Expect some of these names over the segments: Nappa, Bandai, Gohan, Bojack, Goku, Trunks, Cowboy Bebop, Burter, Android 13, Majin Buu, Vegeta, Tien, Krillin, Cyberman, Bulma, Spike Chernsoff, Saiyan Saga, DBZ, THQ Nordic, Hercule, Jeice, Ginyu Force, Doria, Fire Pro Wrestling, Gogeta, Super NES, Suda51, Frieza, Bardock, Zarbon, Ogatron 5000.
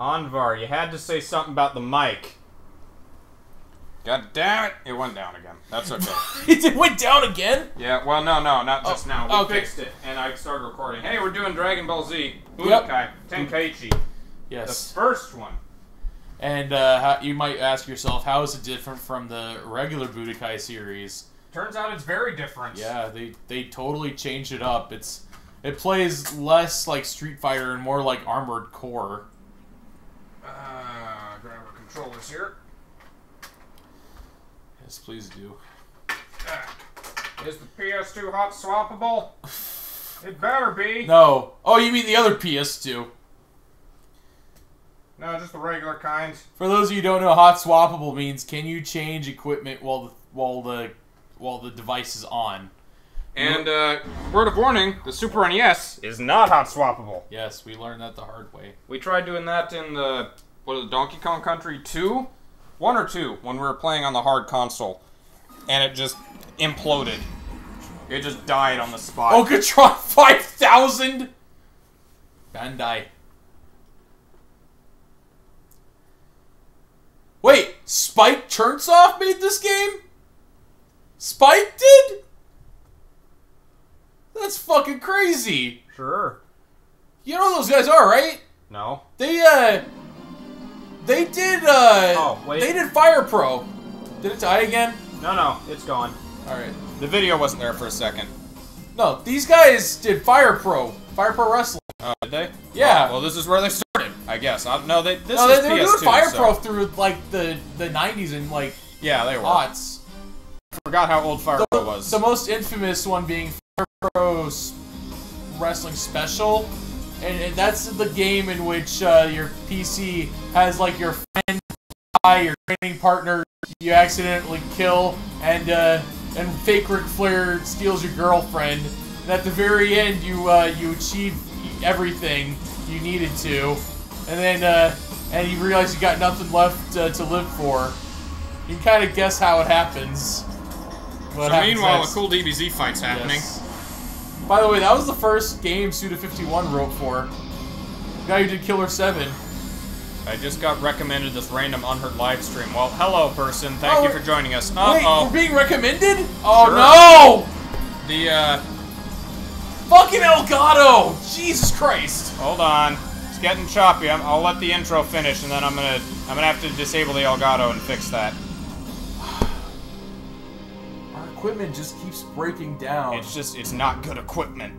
Anvar, you had to say something about the mic. God damn it! It went down again. That's okay. It went down again? Yeah, well, no, not just now. We fixed it, and I started recording. Hey, we're doing Dragon Ball Z. Budokai Tenkaichi. Yes. The first one. And you might ask yourself, how is it different from the regular Budokai series? Turns out it's very different. Yeah, they totally changed it up. It plays less like Street Fighter and more like Armored Core. Grab our controllers here. Yes, please do. Is the PS2 hot swappable? It better be. No. Oh, you mean the other PS2. No, just the regular kind. For those of you who don't know, hot swappable means can you change equipment while the device is on? And word of warning, the Super NES is not hot swappable. Yes, we learned that the hard way. We tried doing that in the Donkey Kong Country 2? 1 or 2, when we were playing on the hard console. And it just imploded. It just died on the spot. Ogatron 5000! Bandai. Wait, Spike Chernsoff made this game? Spike did? That's fucking crazy. Sure. You know who those guys are, right? No. They did, oh, wait. They did Fire Pro. Did it die again? No, it's gone. Alright. The video wasn't there for a second. No, these guys did Fire Pro. Fire Pro Wrestling. Oh, did they? Yeah. Oh, well, this is where they started, I guess. They were doing Fire Pro through, like, the 90s and, like... Yeah, they were. Lots. I forgot how old Fire Pro was. The most infamous one being Fire Pro Wrestling Special. And that's the game in which your PC has, like, your friend, your training partner, you accidentally kill, and fake Ric Flair steals your girlfriend. And at the very end, you achieve everything you needed to, and then and you realize you got nothing left to live for. You can kind of guess how it happens. Meanwhile, a cool DBZ fight's happening. Yes. By the way, that was the first game Suda51 wrote for. Now you did Killer 7. I just got recommended this random unheard live stream. Well, hello, person. Thank you for joining us. Wait, we're being recommended? Oh, sure. No! The, fucking Elgato! Jesus Christ! Hold on. It's getting choppy. I'll let the intro finish, and then I'm gonna have to disable the Elgato and fix that. Equipment just keeps breaking down. It's not good equipment.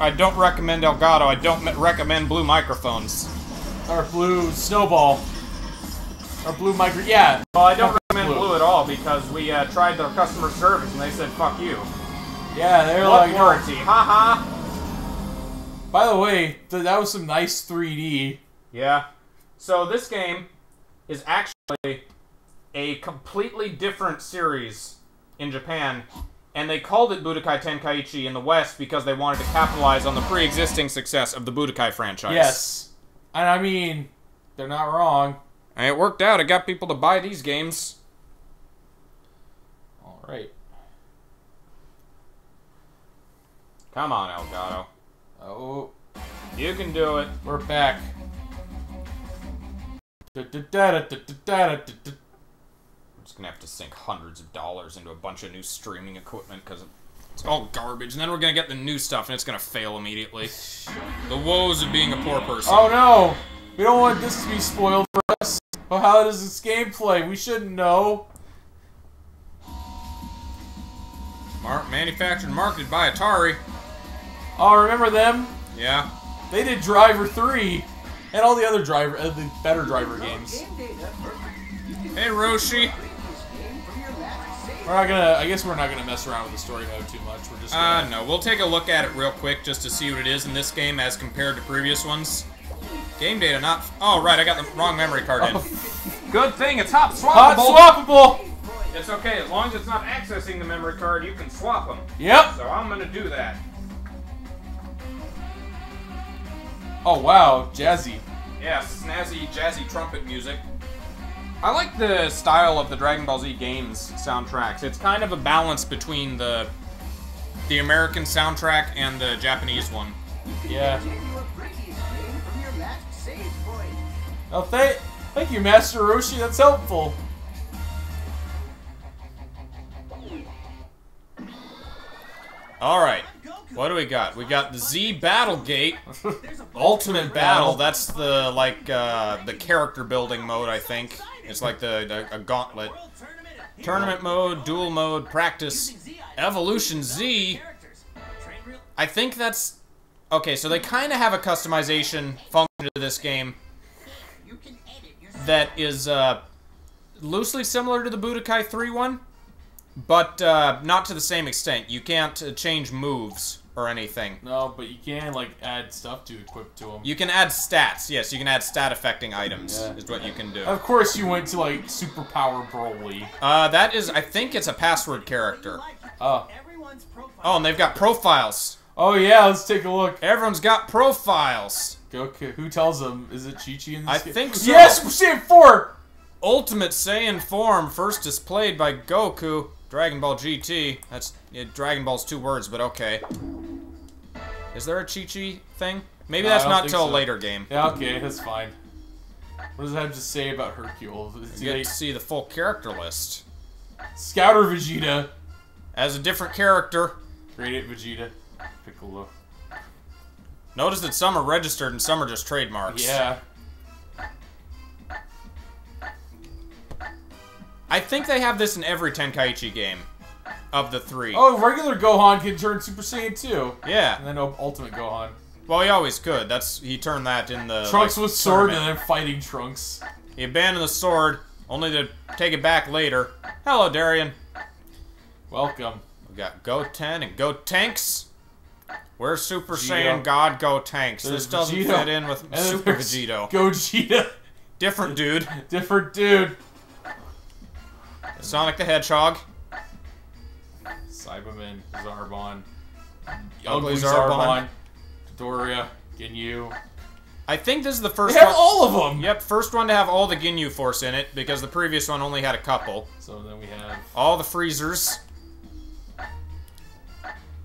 I don't recommend Elgato. I don't recommend blue microphones. Or blue snowball. Or blue micro. Yeah. Well, I don't recommend blue at all because we tried their customer service and they said fuck you. Yeah, they're like warranty. Haha. -ha. By the way, that was some nice 3D. Yeah. So this game is actually a completely different series in Japan, and they called it Budokai Tenkaichi in the West because they wanted to capitalize on the pre-existing success of the Budokai franchise. Yes. And I mean, they're not wrong. And it worked out. It got people to buy these games. Alright. Come on, Elgato. Oh. You can do it. We're back. I'm just gonna have to sink hundreds of dollars into a bunch of new streaming equipment because it's all garbage, and then we're gonna get the new stuff and it's gonna fail immediately. The woes of being a poor person. Oh no! We don't want this to be spoiled for us. Oh, how does this game play? We shouldn't know. Manufactured and marketed by Atari. Oh, remember them? Yeah. They did Driver 3 and all the other better Driver games. Hey, Roshi. We're not gonna. I guess we're not gonna mess around with the story mode too much. We're just. No. We'll take a look at it real quick just to see what it is in this game as compared to previous ones. Game data not. Oh right, I got the wrong memory card in. Good thing it's hot swappable. Hot swappable. It's okay as long as it's not accessing the memory card. You can swap them. Yep. So I'm gonna do that. Oh wow, jazzy. Yeah, snazzy, jazzy trumpet music. I like the style of the Dragon Ball Z games soundtracks. It's kind of a balance between the American soundtrack and the Japanese one. Yeah. save point. Oh, thank you, Master Roshi. That's helpful. All right. What do we got? We got the Z Battle Gate, Ultimate Battle. That's the like the character building mode, I think. It's like the a gauntlet. Tournament mode, duel mode, practice, Evolution Z. I think that's okay. So they kind of have a customization function to this game that is loosely similar to the Budokai 3 one, but not to the same extent. You can't change moves or anything. No, but you can like add stuff to equip to them. You can add stats. Yes, you can add stat affecting items is what you can do. Of course, you went to like Superpower Broly. That is, I think it's a password character. Oh. Oh, and they've got profiles. Oh yeah, let's take a look. Everyone's got profiles. Goku, who tells them? Is it Chi-Chi in this game? I think so. Yes, Saiyan 4! Ultimate Saiyan form, first displayed by Goku. Dragon Ball GT. That's Dragon Ball's two words, but okay. Is there a Chi-Chi thing? Maybe that's not till a later game. Yeah, okay, that's fine. What does that have to say about Hercule? You get to see the full character list. Scouter Vegeta. As a different character. Great Vegeta. Piccolo. Notice that some are registered and some are just trademarks. Yeah. I think they have this in every Tenkaichi game of the three. Oh, regular Gohan can turn Super Saiyan 2. Yeah. And then Ultimate Gohan. Well, he always could. That's he turned that in the Trunks with sword and then fighting Trunks. He abandoned the sword, only to take it back later. Hello, Darien. Welcome. We got Goten and Gotenks. We're Super Saiyan God Gotenks. This doesn't fit in with Super Vegito. Gogeta. Different dude. Different dude. Sonic the Hedgehog. Saibaman. Zarbon. Ugly Zarbon. Doria. Ginyu. I think this is the first one. They have all of them! Yep, first one to have all the Ginyu Force in it, because the previous one only had a couple. So then we have... all the Freezers.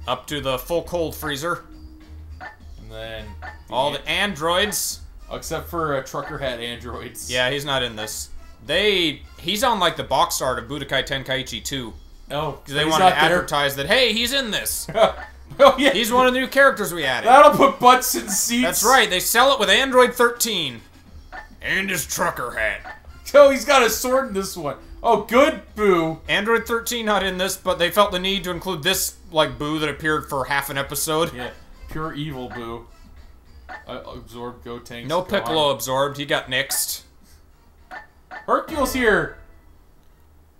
Up to the full cold freezer. And then... all the androids. Except for Trucker Hat androids. Yeah, he's not in this. He's on like the box art of Budokai Tenkaichi 2. Oh, because they wanted to advertise that, hey, he's in this. Oh yeah, he's one of the new characters we added. That'll put butts in seats. That's right. They sell it with Android 13, and his trucker hat. Oh, he's got a sword in this one. Oh, good Boo. Android 13 not in this, but they felt the need to include this like Boo that appeared for half an episode. Yeah, pure evil Boo. Absorbed Gotenks. No Piccolo absorbed. He got nixed. Hercule's here!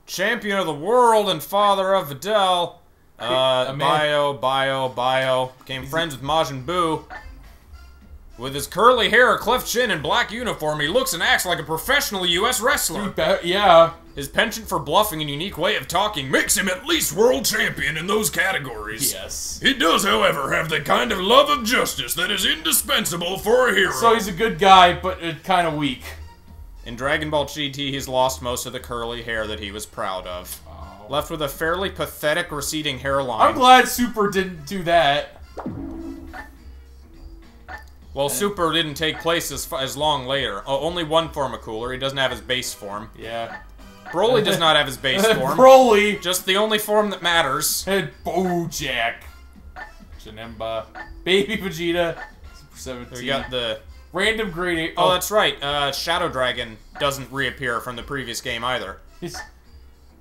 Champion of the world and father of Videl. Became friends with Majin Buu. With his curly hair, a cleft chin, and black uniform, he looks and acts like a professional U.S. wrestler. Yeah. His penchant for bluffing and unique way of talking makes him at least world champion in those categories. Yes. He does, however, have the kind of love of justice that is indispensable for a hero. So he's a good guy, but kind of weak. In Dragon Ball GT, he's lost most of the curly hair that he was proud of. Oh. Left with a fairly pathetic receding hairline. I'm glad Super didn't do that. Well, Super didn't take place as long later. Oh, only one form of Cooler. He doesn't have his base form. Yeah. Broly does not have his base form. Broly! Just the only form that matters. And Bojack. Janemba. Baby Vegeta. Super 17. We got the... random grade 8. Oh, that's right. Shadow Dragon doesn't reappear from the previous game either.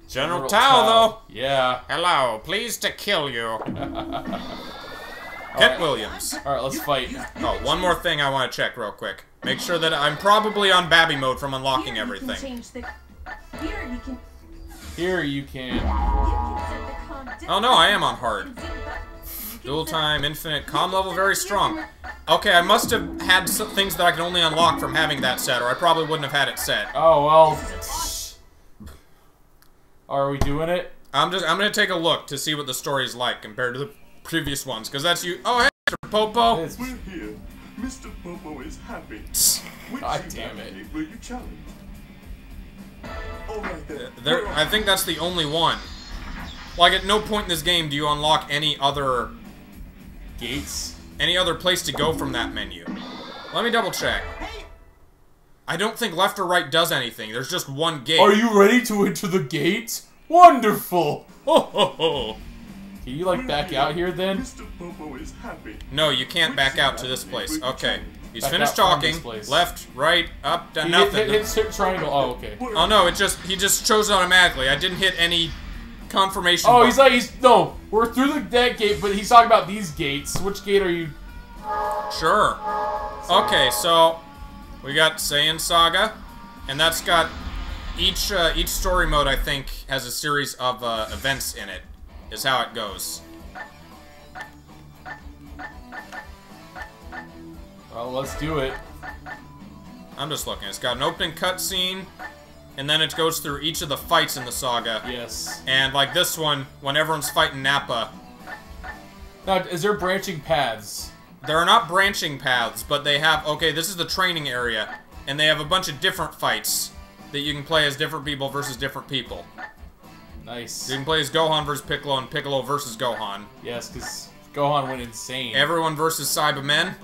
General Tao, though. Yeah. Hello. Pleased to kill you. Cat Williams. All right, let's fight. Oh, one more thing I want to check real quick. Make sure that I'm probably on Babby mode from unlocking everything. Here you can. Oh no, I am on hard. Dual time, infinite, comm level, very strong. Okay, I must have had some things that I can only unlock from having that set, or I probably wouldn't have had it set. Oh, well. Are we doing it? I'm gonna take a look to see what the story's like compared to the previous ones, because that's you. Oh, hey, Mr. Popo. We're here. Mr. Popo is happy. God damn it. Will you challenge? All right, there. I think that's the only one. Like, at no point in this game do you unlock any other gates, any other place to go from that menu. Let me double check. Hey, I don't think left or right does anything. There's just one gate. Are you ready to enter the gate? Wonderful! Ho ho ho! Can you, like, back out here, then? Mr. Popo is happy. No, you can't back out to this place. Okay. He's finished talking. Left, right, up, down, nothing. Hit triangle. Oh, okay. Oh, no, it just... He just chose it automatically. I didn't hit any confirmation. Oh, he's like... No, we're through that gate, but he's talking about these gates. Which gate are you... Sure. Okay, so... We got Saiyan Saga. And that's got... Each story mode, I think, has a series of events in it. Is how it goes. Well, let's do it. I'm just looking. It's got an opening cutscene, and then it goes through each of the fights in the saga. Yes. And like this one, when everyone's fighting Nappa. Now, is there branching paths? There are not branching paths, but they have... Okay, this is the training area, and they have a bunch of different fights that you can play as different people versus different people. Nice. You can play as Gohan versus Piccolo and Piccolo versus Gohan. Yes, because Gohan went insane. Everyone versus Saibaman.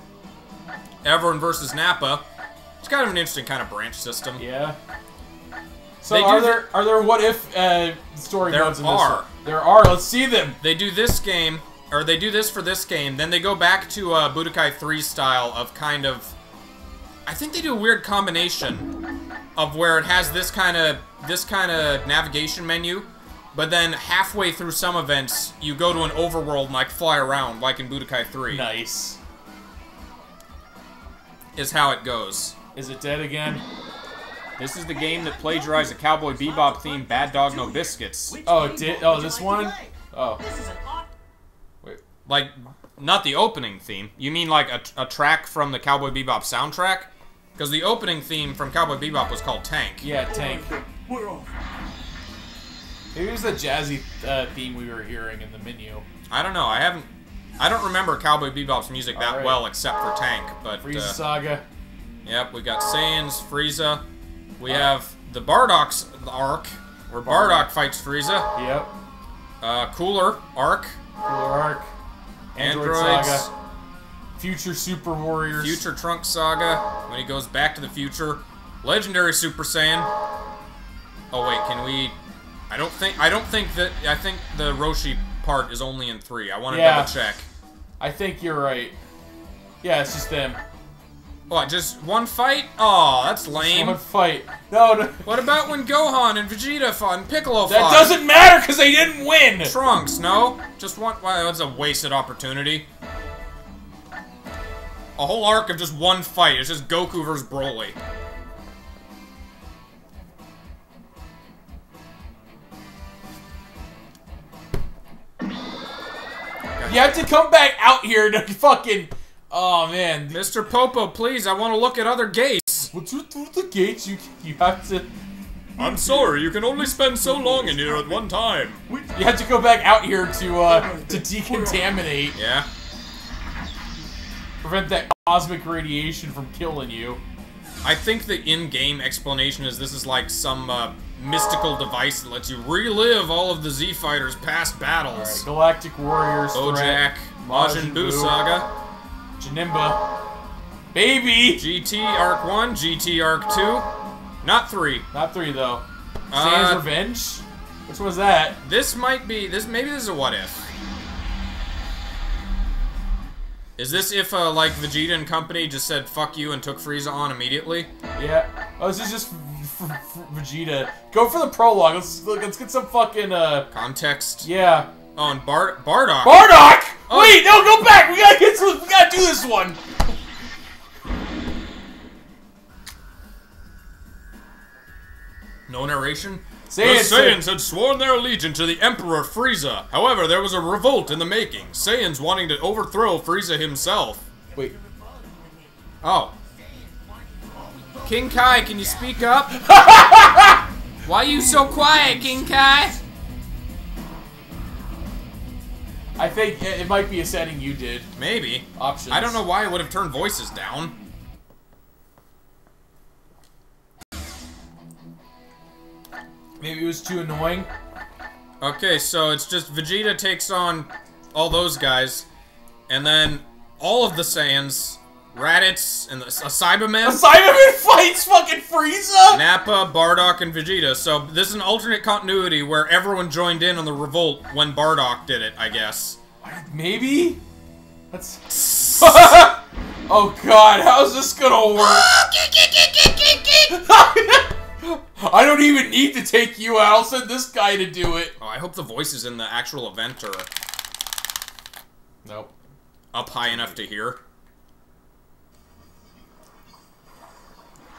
Everyone versus Nappa. It's kind of an interesting kind of branch system. Yeah. So are there what if story modes in this? There are. There are. Let's see them. They do this game, or they do this for this game. Then they go back to Budokai 3 style of kind of. I think they do a weird combination of where it has this kind of navigation menu. But then, halfway through some events, you go to an overworld and, like, fly around, like in Budokai 3. Nice. Is how it goes. Is it dead again? This is the game that plagiarized a Cowboy Bebop themed Bad Dog No Biscuits. Oh, it did? Oh, this one? Oh. Wait. Like, not the opening theme. You mean, like, a track from the Cowboy Bebop soundtrack? Because the opening theme from Cowboy Bebop was called Tank. Yeah, Tank. We're off. Maybe it was the jazzy theme we were hearing in the menu. I don't know. I don't remember Cowboy Bebop's music that well, except for Tank. But Frieza Saga. Yep, we got Saiyans, Frieza. We have the Bardock's arc, where Bardock fights Frieza. Yep. Cooler arc. Androids. Saga. Future Super Warriors. Future Trunks Saga, when he goes back to the future. Legendary Super Saiyan. Oh wait, can we? I think the Roshi part is only in 3. I want to double check. I think you're right. Yeah, it's just them. What, just one fight? Oh, that's lame. Just one fight. No, no. What about when Gohan and Vegeta fought and Piccolo fought? That doesn't matter because they didn't win! Trunks, no? Just one. Well, that's a wasted opportunity. A whole arc of just one fight. It's just Goku versus Broly. You have to come back out here to fucking... Oh, man. Mr. Popo, please, I want to look at other gates. What's with the gates? You have to... I'm sorry, you can only spend so long in here at one time. You have to go back out here to decontaminate. Yeah. Prevent that cosmic radiation from killing you. I think the in-game explanation is this is like some, mystical device that lets you relive all of the Z Fighters' past battles. Right, Galactic Warriors, Bojack, Majin Buu Saga, Janemba, baby. GT Arc 1, GT Arc 2, not 3 though. Sans Revenge. Which was that? This might be this. Maybe this is a what if. Is this if, like, Vegeta and company just said fuck you and took Frieza on immediately? Yeah. Oh, this is just for Vegeta. Go for the prologue. Let's get some fucking, context. Yeah. Oh, and Bardock. Bardock! Oh. Wait, no, go back! We gotta do this one! No narration? The Saiyans had sworn their allegiance to the Emperor Frieza. However, there was a revolt in the making. Saiyans wanting to overthrow Frieza himself. Wait. Oh. King Kai, can you speak up? Why are you so quiet, King Kai? I think it might be a setting you did. Maybe. Options. I don't know why I would have turned voices down. Maybe it was too annoying. Okay, so it's just Vegeta takes on all those guys, and then all of the Saiyans Raditz, and a Saibaman. A Saibaman fights fucking Frieza? Nappa, Bardock, and Vegeta. So this is an alternate continuity where everyone joined in on the revolt when Bardock did it, I guess. Maybe? That's... Oh god, how's this gonna work? I don't even need to take you out, I'll send this guy to do it. Oh, I hope the voice is in the actual event or... Nope. Up high enough to hear.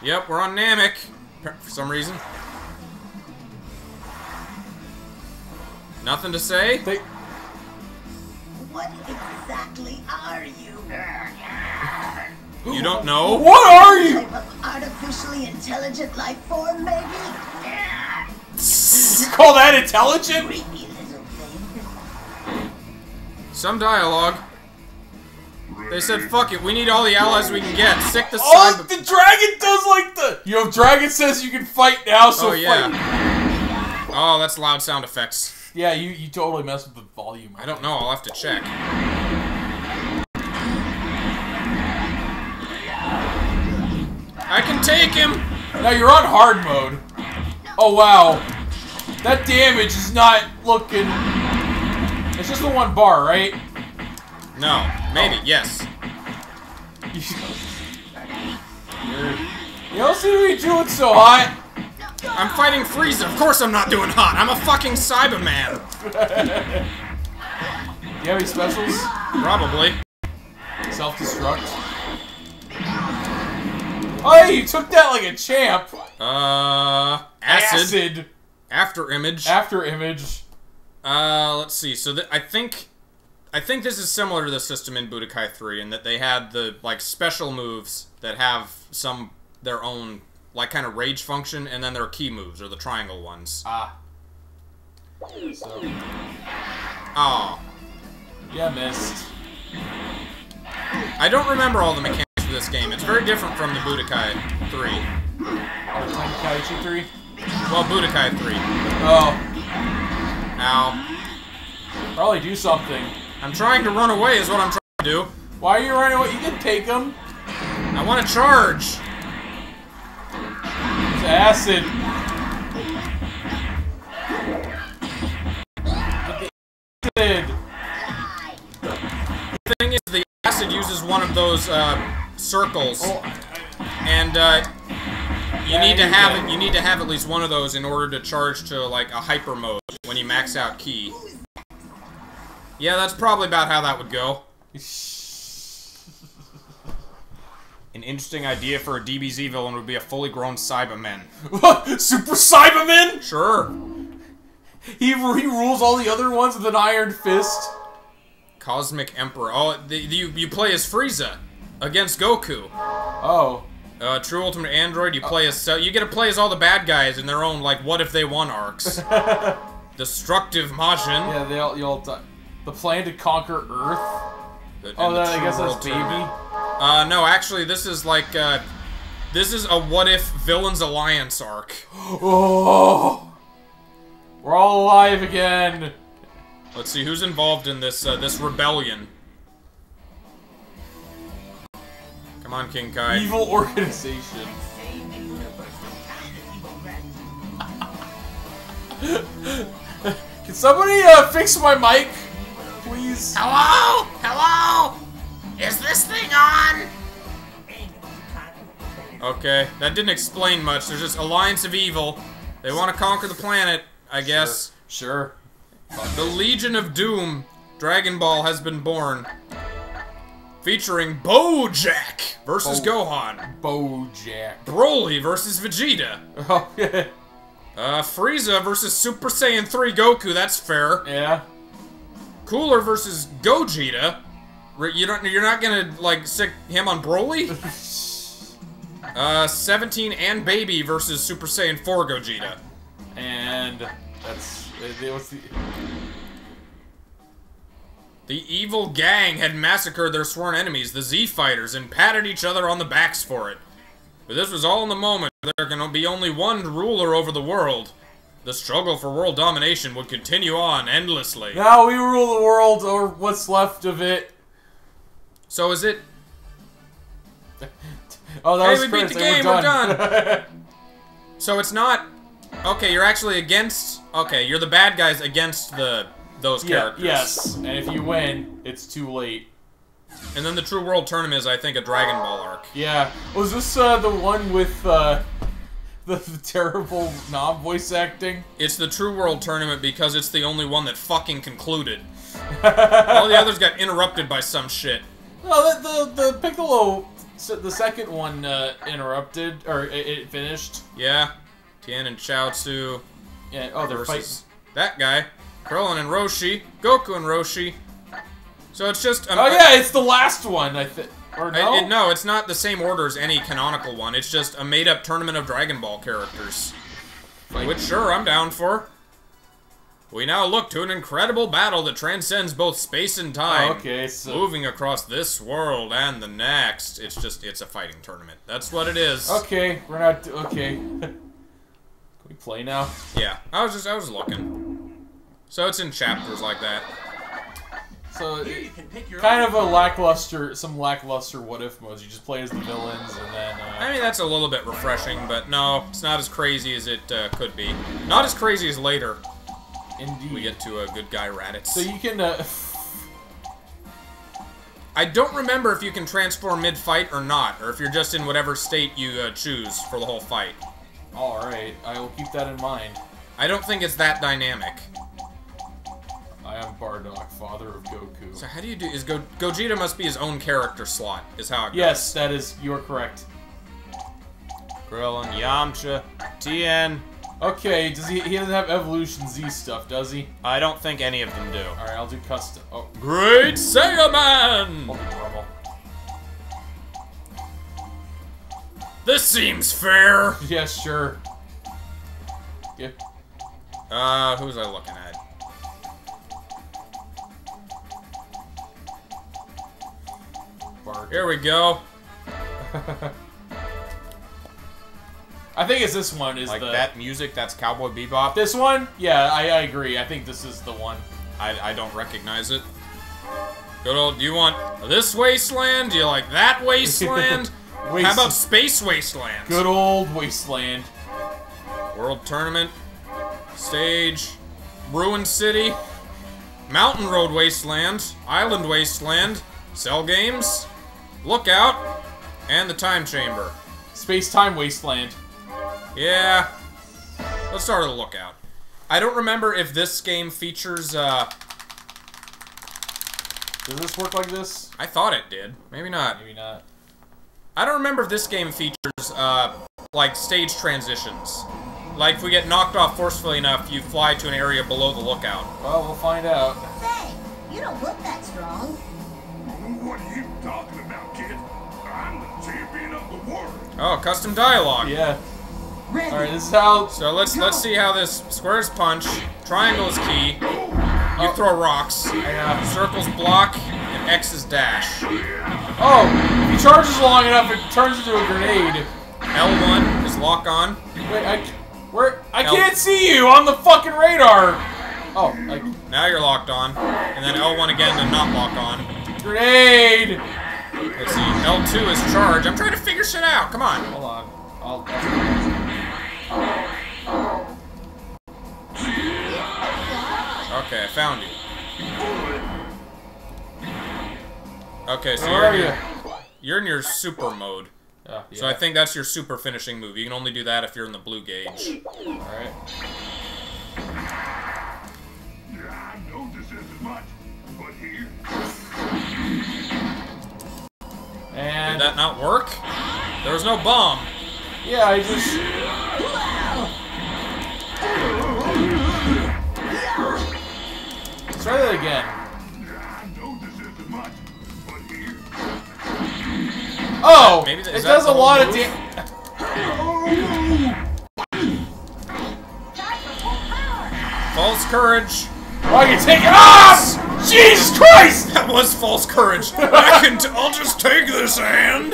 Yep, we're on Namek. For some reason. Nothing to say? What exactly are you? You don't know? What are you? Type of artificially intelligent life form, maybe? You call that intelligent? Creepy little thing. Some dialogue. They said, fuck it, we need all the allies we can get. Sick the side. Oh, the dragon does like the... Yo, dragon says you can fight now, so fight. Oh, that's loud sound effects. Yeah, you totally messed with the volume. I don't know, I'll have to check. I can take him! Now you're on hard mode. Oh, wow. That damage is not looking... It's just the one bar, right? No. Maybe, yes. You don't seem to be doing so hot. I'm fighting Frieza. Of course I'm not doing hot. I'm a fucking Cyberman. Do you have any specials? Probably. Self-destruct. Oh, you took that like a champ. Acid. After image. After image. Let's see. So I think this is similar to the system in Budokai 3 in that they had the, like, special moves that have some, their own, like, kind of rage function, and then their key moves, or the triangle ones. Ah. So. Aw. Oh. Yeah, missed. I don't remember all the mechanics of this game. It's very different from the Budokai 3. Tenkaichi 3? Well, Budokai 3. Oh. Ow. Probably do something. I'm trying to run away is what I'm trying to do. Why are you running away? You can take him. I want to charge. It's acid. The acid. The thing is, the acid uses one of those circles, and you need to have at least one of those in order to charge to like a hyper mode when you max out ki. Yeah, that's probably about how that would go. An interesting idea for a DBZ villain would be a fully grown Cyberman. Super Cyberman? Sure. He rules all the other ones with an iron fist. Cosmic Emperor. Oh, you play as Frieza against Goku. Oh. True Ultimate Android, you play as... You get to play as all the bad guys in their own, like, what-if-they-won arcs. Destructive Majin. Yeah, they all die. The plan to conquer Earth? Oh, that, I guess that's Baby? No, actually, this is like, this is a what-if Villains Alliance arc. Oh! We're all alive again! Let's see, who's involved in this, this rebellion? Come on, King Kai. Evil organization. Can somebody, fix my mic? Please. Hello? Hello? Is this thing on? Okay, that didn't explain much. There's just Alliance of Evil. They want to conquer the planet, I guess. Sure. The Legion of Doom, Dragon Ball has been born. Featuring Bojack versus Gohan. Bojack. Broly versus Vegeta. Oh, yeah. Frieza versus Super Saiyan 3 Goku, that's fair. Yeah. Cooler versus Gogeta. You're not gonna, like, sick him on Broly? 17 and Baby versus Super Saiyan 4 Gogeta. And... that's... what's the... The evil gang had massacred their sworn enemies, the Z-Fighters, and patted each other on the backs for it. But this was all in the moment. There can be only one ruler over the world. The struggle for world domination would continue on endlessly. Now we rule the world, or what's left of it. So is it... Oh, that was Chris. Hey, we beat the game. We're done. So it's not... Okay, you're actually against... Okay, you're the bad guys against the those characters. Yes, and if you win, it's too late. And then the True World Tournament is, I think, a Dragon Ball arc. Yeah. Was this the one with the terrible non-voice acting? It's the True World Tournament because it's the only one that fucking concluded. All the others got interrupted by some shit. No, the Piccolo, the second one interrupted, or it finished. Yeah. Tien and Chaozu. Yeah, oh, they're fighting. That guy. Krillin and Roshi. Goku and Roshi. So it's just... oh, yeah, it's the last one, I think. Or no? No, it's not the same order as any canonical one. It's just a made-up tournament of Dragon Ball characters. Which, sure, I'm down for. We now look to an incredible battle that transcends both space and time. Oh, okay, so... Moving across this world and the next. It's just... It's a fighting tournament. That's what it is. Okay, we're not... Okay. Can we play now? Yeah, I was looking. So it's in chapters like that. So it, kind of a lackluster, some lackluster what if modes. You just play as the villains, and then. I mean, that's a little bit refreshing, but no, it's not as crazy as it could be. Not as crazy as later. Indeed. We get to a good guy Raditz. So you can. I don't remember if you can transform mid-fight or not, or if you're just in whatever state you choose for the whole fight. Alright, I will keep that in mind. I don't think it's that dynamic. I am Bardock, father of Goku. So how do you do... Gogeta must be his own character slot, is how it goes. Yes, that is... You're correct. Krillin, Yamcha, Tien. Okay, does he doesn't have Evolution Z stuff, does he? I don't think any of them do. Alright, I'll do custom... Oh. Great Saiyaman! I'll be normal. This seems fair. Yeah, sure. Yeah. Who was I looking at? Bardock. Here we go. I think it's this one. Is like the... that music? That's Cowboy Bebop. This one? Yeah, I agree. I think this is the one. I don't recognize it. Good old. Do you want this wasteland? Do you like that wasteland? How about Space Wasteland? Good old Wasteland. World Tournament. Stage. Ruined City. Mountain Road Wasteland. Island Wasteland. Cell Games. Lookout. And the Time Chamber. Space-Time Wasteland. Yeah. Let's start with a Lookout. I don't remember if this game features, Does this work like this? I thought it did. Maybe not. Maybe not. I don't remember if this game features, like, stage transitions. Like, if we get knocked off forcefully enough, you fly to an area below the lookout. Well, we'll find out. Hey, you don't look that strong. What are you talking about, kid? I'm the champion of the world. Oh, custom dialogue. Yeah. Alright, this is how... So let's see how this... Squares punch, triangle is key, you throw rocks, circles block, and X is dash. Oh! If he charges long enough, it turns into a grenade. L1 is lock on. Wait, I can't see you on the fucking radar. Oh, now you're locked on, and then L1 again to not lock on. Grenade. Let's see. L2 is charge. I'm trying to figure shit out. Come on. Hold on. Okay, I found you. Okay, so where are you? You're in your super mode. Yeah. So I think that's your super finishing move. You can only do that if you're in the blue gauge. Alright. I know this isn't much, but here. And... Did that not work? There was no bomb. Yeah, I just... Let's try that again. Oh! Maybe it does a lot of damage. False courage. Why you take it off? Jesus Christ! That was false courage. I'll just take this hand.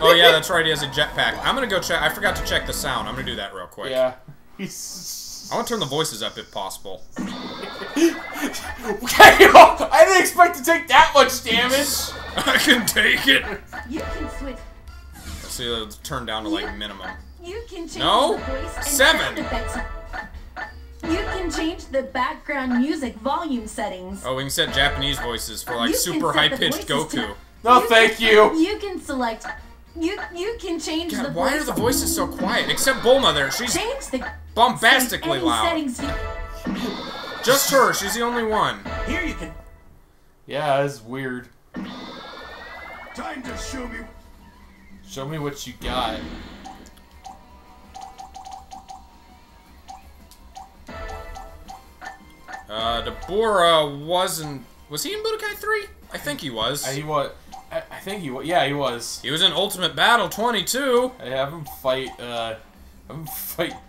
Oh yeah, that's right. He has a jetpack. I'm gonna go check. I forgot to check the sound. I'm gonna do that real quick. Yeah. I want to turn the voices up if possible. I didn't expect to take that much damage! I can take it! You can switch. See, it'll turn down to, like, minimum. You can change the voice and 7! You can change the background music volume settings. Oh, we can set Japanese voices for, like, super high-pitched Goku. No, thank you! You can select... You can change the voice. Why are the voices so quiet? Except Bulma there. She's bombastically loud. Just her. She's the only one. Here you can... Yeah, that's weird. Time to show me... Show me what you got. Deborah wasn't... Was he in Budokai 3? I think he was. He was... I think he was. Yeah, he was. He was in Ultimate Battle 22. I have him fight,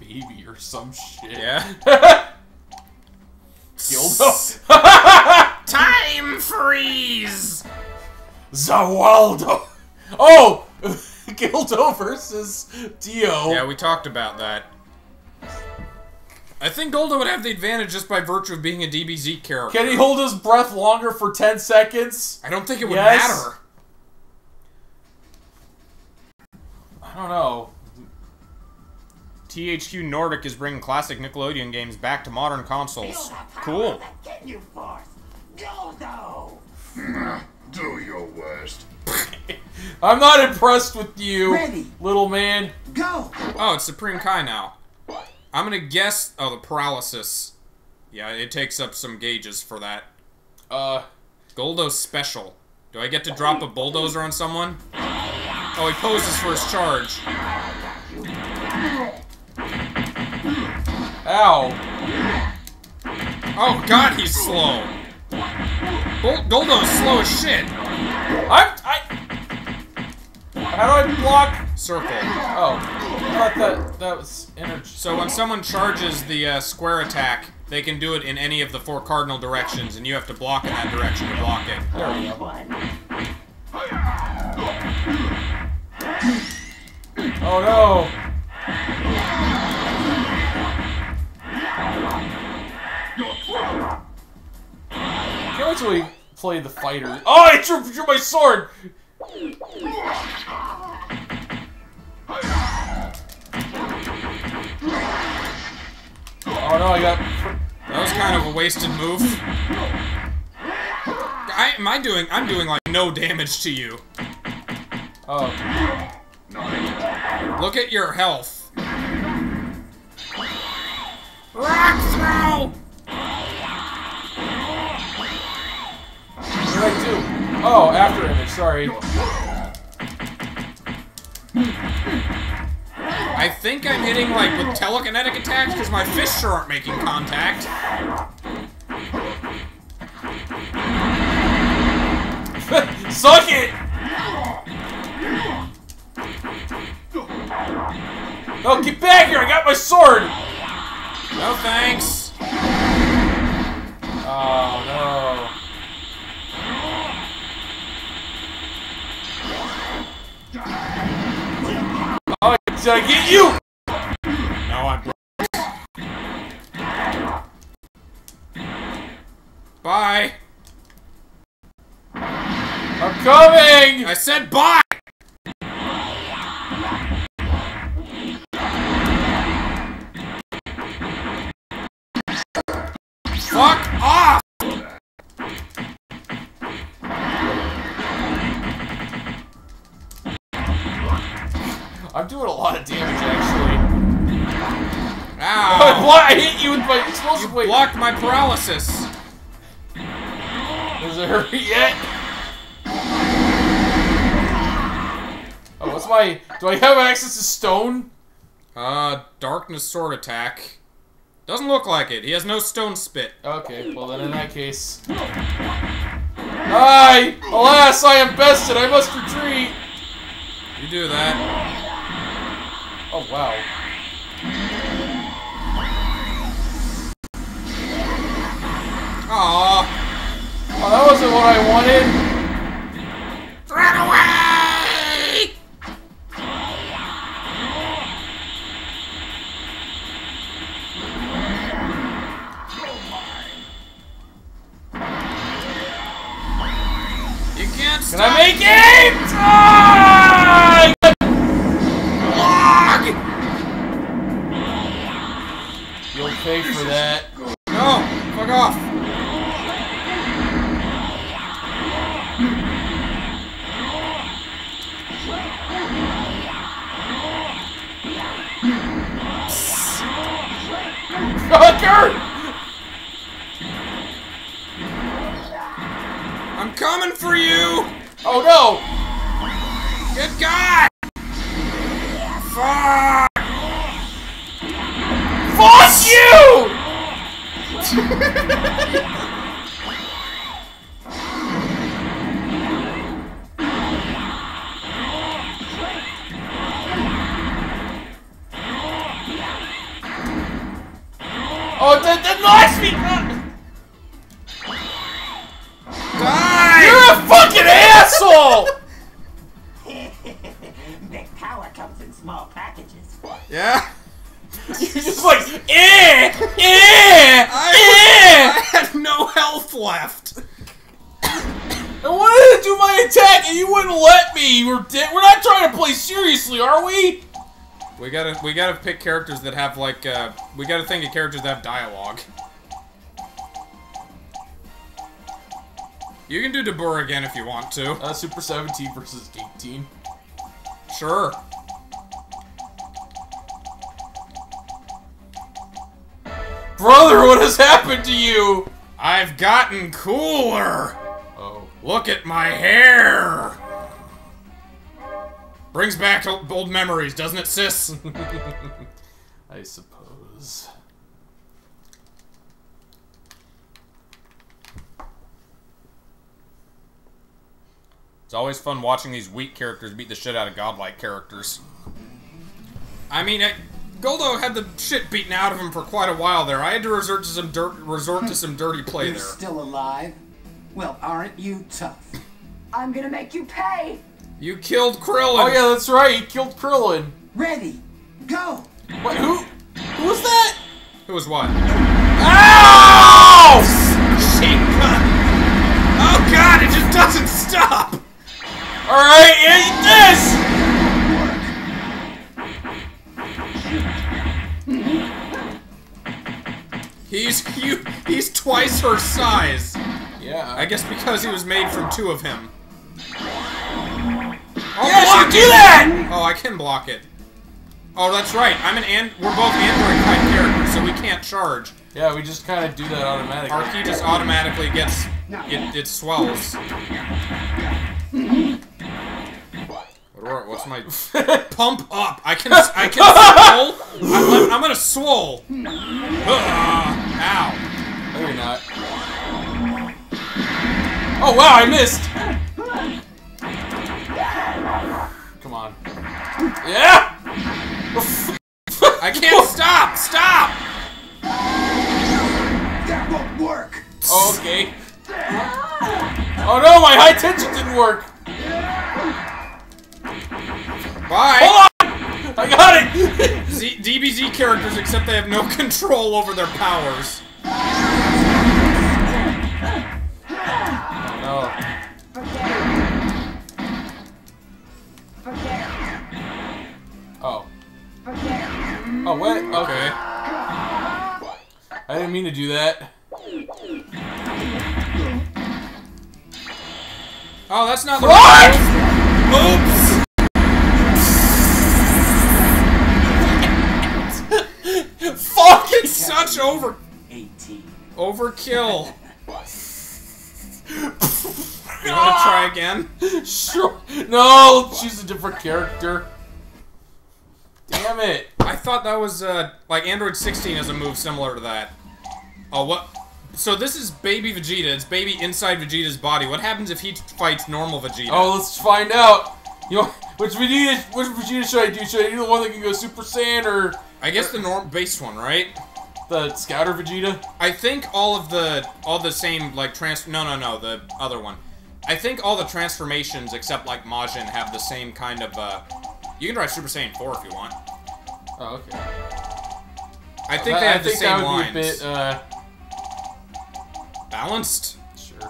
Baby or some shit. Yeah. Gildo. Time freeze. Zawaldo. Oh, Gildo versus Dio. Yeah, we talked about that. I think Goldo would have the advantage just by virtue of being a DBZ character. Can he hold his breath longer for 10 seconds? I don't think it would matter. I don't know. THQ Nordic is bringing classic Nickelodeon games back to modern consoles. Cool. Ginyu Force. Goldo. Do your worst. I'm not impressed with you, little man. Go. Oh, it's Supreme Kai now. I'm gonna guess... Oh, the paralysis. Yeah, it takes up some gauges for that. Goldo's special. Do I get to drop a bulldozer on someone? Oh, he poses for his charge. Ow. Oh, God, he's slow. Goldo's slow as shit. How do I block? Circle. Oh. I thought that was energy. So when someone charges the square attack, they can do it in any of the four cardinal directions, and you have to block in that direction to block it. There we go. Oh no! I can't wait till we play the fighter. Oh, I drew my sword! Oh no, I got... That was kind of a wasted move. I'm doing, like, no damage to you. Oh. Look at your health. Rock throw! What did I do? Oh, after image, sorry. I think I'm hitting, like, with telekinetic attacks because my fists sure aren't making contact. Suck it! No, get back here! I got my sword! No thanks. Oh, no. Did I get you? No, I'm broke. Bye. I'm coming! I said bye! Fuck off! I'm doing a lot of damage, actually. Ow! Oh, I hit you with my explosive weight. You blocked my paralysis. Is it hurry yet? Oh, what's my... Do I have access to stone? Darkness sword attack. Doesn't look like it. He has no stone spit. Okay, well then in that case... Aye! Alas, I am bested! I must retreat! You do that. Oh, wow. Aww. Oh, that wasn't what I wanted. Run away! motherfucker! I'm coming for you! Oh no! Good God! Fuck! Fuck you! Oh, that knocks me! Die! You're a fucking asshole! That power comes in small packages. Yeah? You're just like, eh! Eh! I had no health left. I wanted to do my attack and you wouldn't let me! We're not trying to play seriously, are we? We gotta pick characters that have, like, we gotta think of characters that have dialogue. You can do Dabur again if you want to. Super 17 versus 18. Sure. Brother, what has happened to you? I've gotten cooler! Oh. Look at my hair! Brings back old memories, doesn't it, sis? I suppose. It's always fun watching these weak characters beat the shit out of godlike characters. I mean, Goldo had the shit beaten out of him for quite a while there. I had to resort to some dirty play there. You're still alive? Well, aren't you tough? I'm gonna make you pay! You killed Krillin! Oh yeah, that's right, you killed Krillin! Ready, go! Wait, who? Who was that? Who was what? Ow! Shit! Oh god, it just doesn't stop! Alright, eat this! He's twice her size. Yeah. I guess because he was made from two of him. Oh, yes, you do that! Oh, I can block it. Oh, that's right. We're both android-type characters, so we can't charge. Yeah, we just kind of do that automatically. Our key just automatically gets... It swells. What's my... Pump up! I can swole! I'm gonna swole! Ow. No, you're not. Oh, wow, I missed! Come on. Yeah! I can't stop! Stop! That won't work! Oh, okay. Oh no, my high tension didn't work! Bye! Hold on! I got it! DBZ characters, except they have no control over their powers. Oh no. Oh. Oh, what? Okay. I didn't mean to do that. Oh, that's not the right. Oops! Fucking such overkill. You want to try again? Sure. No, choose a different character. Damn it! I thought that was, like, Android 16 has a move similar to that. Oh, what? So this is Baby Vegeta. It's Baby inside Vegeta's body. What happens if he fights normal Vegeta? Oh, let's find out! You know, which Vegeta should I do? Should I do the one that can go Super Saiyan, or... I guess the base one, right? The Scouter Vegeta? I think all the same, like, no, the other one. I think all the transformations, except, like, Majin, have the same kind of, You can try Super Saiyan 4 if you want. Oh, okay. I think they have the same lines. Be a bit, balanced? Sure.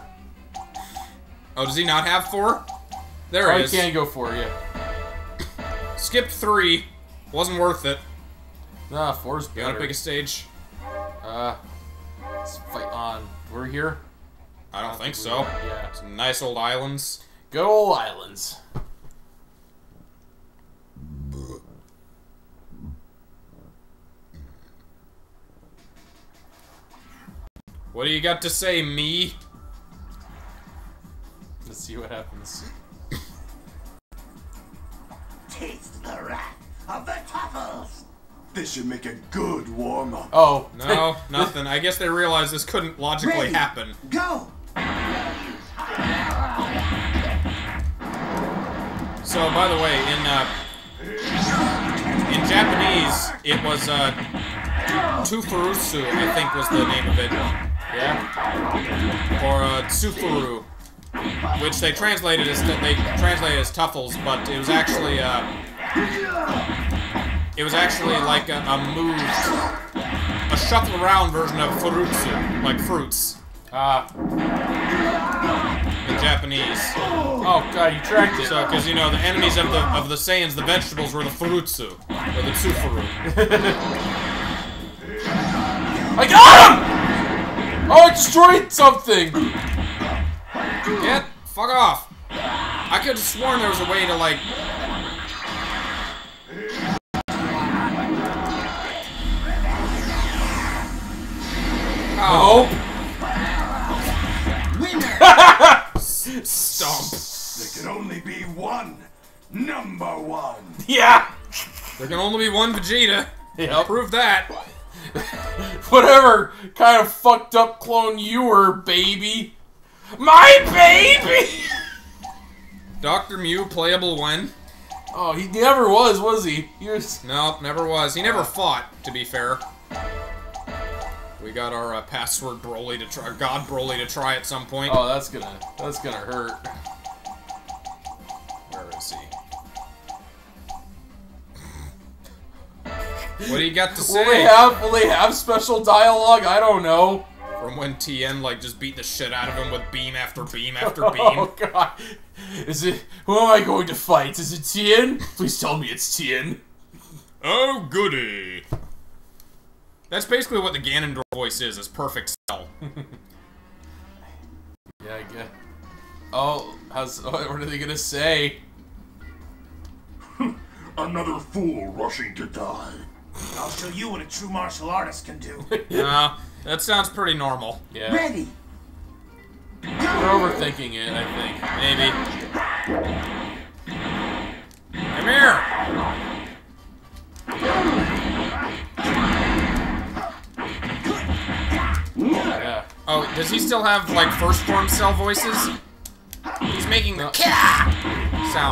Oh, does he not have 4? There it is. You can't go 4, yeah. Skip 3. Wasn't worth it. Nah, 4's better. You gotta pick a stage. Let's fight on. We're here? I don't think so. Yeah. Some nice old islands. Good old islands. What do you got to say, me? Let's see what happens. Taste the wrath of the Tuffles! This should make a good warm-up. Oh, no, nothing. I guess they realized this couldn't logically happen. Go! So, by the way, in Japanese, it was, Tufurutsu, I think was the name of it. Yeah? Or, Tsufuru. Which they translated as, Tuffles, but it was actually, like a shuffle-around version of Furutsu, like fruits. In Japanese. Oh god, you tracked it. So, because, you know, the enemies of the Saiyans, the vegetables, were the Furutsu. Or the Tsufuru. I got him! Oh, I destroyed something! Get fuck off! I could have sworn there was a way to, like... Oh! Stomp. There can only be one. Number one. Yeah! There can only be one Vegeta. Yep. I'll prove that. Whatever kind of fucked up clone you were, baby. My baby! Dr. Mew, playable when? Oh, he never was he? No, never was. He never fought, to be fair. We got our password Broly to try, our God Broly to try at some point. Oh, that's gonna hurt. Where is he? What do you got to say? Will they have special dialogue? I don't know. From when Tien like just beat the shit out of him with beam after beam after beam. Oh god, is it? Who am I going to fight? Is it Tien? Please tell me it's Tien. Oh goody. That's basically what the Ganondorf voice is perfect cell. Yeah, I guess. Oh, what are they gonna say? Another fool rushing to die. I'll show you what a true martial artist can do. Nah, that sounds pretty normal. Yeah. Ready. They're overthinking it, I think. Maybe. Come here! Yeah. Oh, does he still have, like, first form cell voices? He's making the sounds.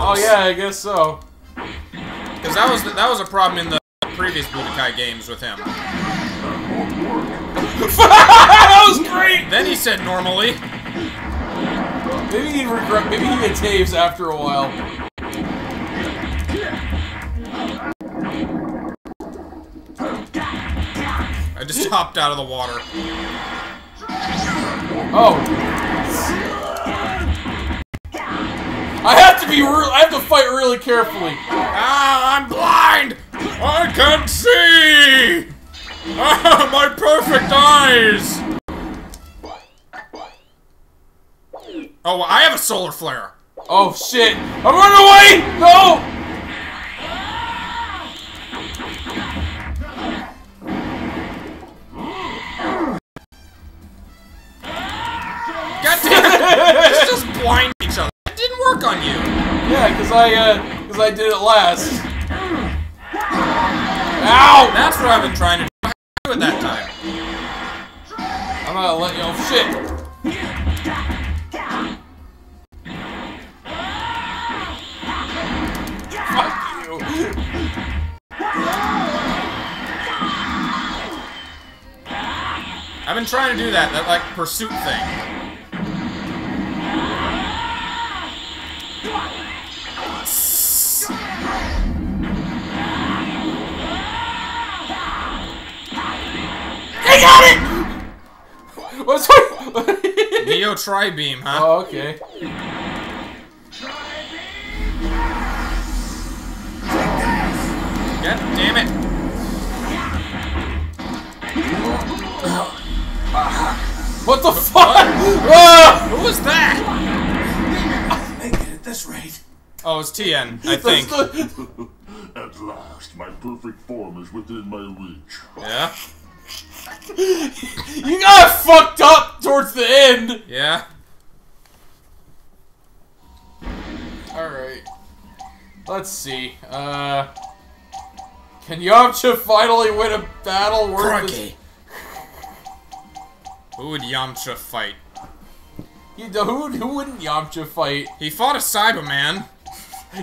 Oh yeah, I guess so. Because that was a problem in the previous Budokai games with him. That was great! Then he said normally. Maybe he gets taves after a while. I just hopped out of the water. Oh. I have to fight really carefully. Ah, I'm blind! I can't see! Ah, my perfect eyes! Oh, I have a solar flare. Oh, shit. I'm running away! No! Blind each other. It didn't work on you. Yeah, cause I did it last. Ow! That's what I've been trying to do. How did I do it that time? I'm gonna let you know. Shit. Fuck you. I've been trying to do that like pursuit thing. I got it! What's what? Neo Tri-Beam, huh? Oh, okay. God damn it. What the fuck? Who was that? I'll make it at this rate. Oh, it's Tien, I think. At last, my perfect form is within my reach. Yeah? You got fucked up towards the end. Yeah. All right. Let's see. Can Yamcha finally win a battle worth his... Who would Yamcha fight? You know, who wouldn't Yamcha fight? He fought a Saibaman.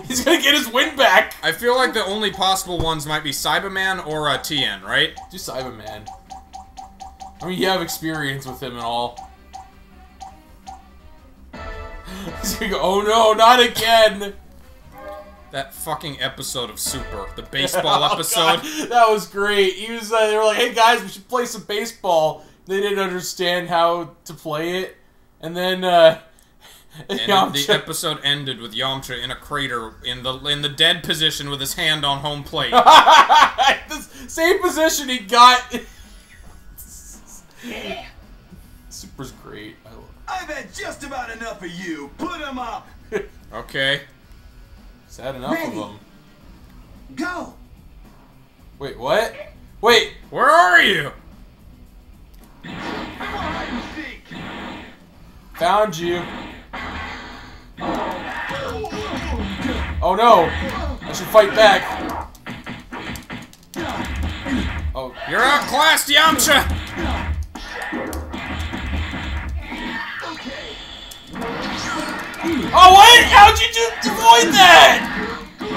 He's gonna get his win back! I feel like the only possible ones might be Cyberman or Tien, right? Do Cyberman. I mean, you have experience with him and all. He's gonna go, oh no, not again! That fucking episode of Super, the baseball episode. God, that was great. He was, they were like, hey guys, we should play some baseball. They didn't understand how to play it. And then, and the episode ended with Yamcha in a crater in the dead position with his hand on home plate. The same position he got. Yeah. Super's great. I love it. I've had just about enough of you. Put him up. Okay. Is that enough Ready. Of him? Go. Wait, what? Wait, where are you? Come on, seek. Found you. Oh no! I should fight back. Oh, you're outclassed, Yamcha. Oh wait! How'd you just avoid that?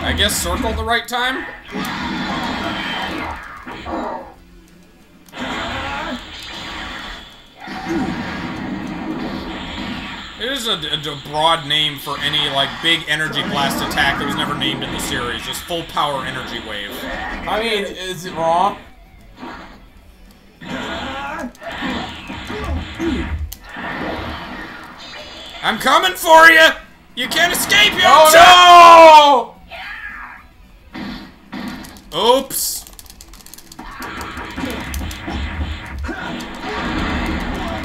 I guess circle the right time. It is a broad name for any, like, big energy blast attack that was never named in the series. Just full power energy wave. I mean, is it wrong? I'm coming for you! You can't escape, you! Oh, no! Oops.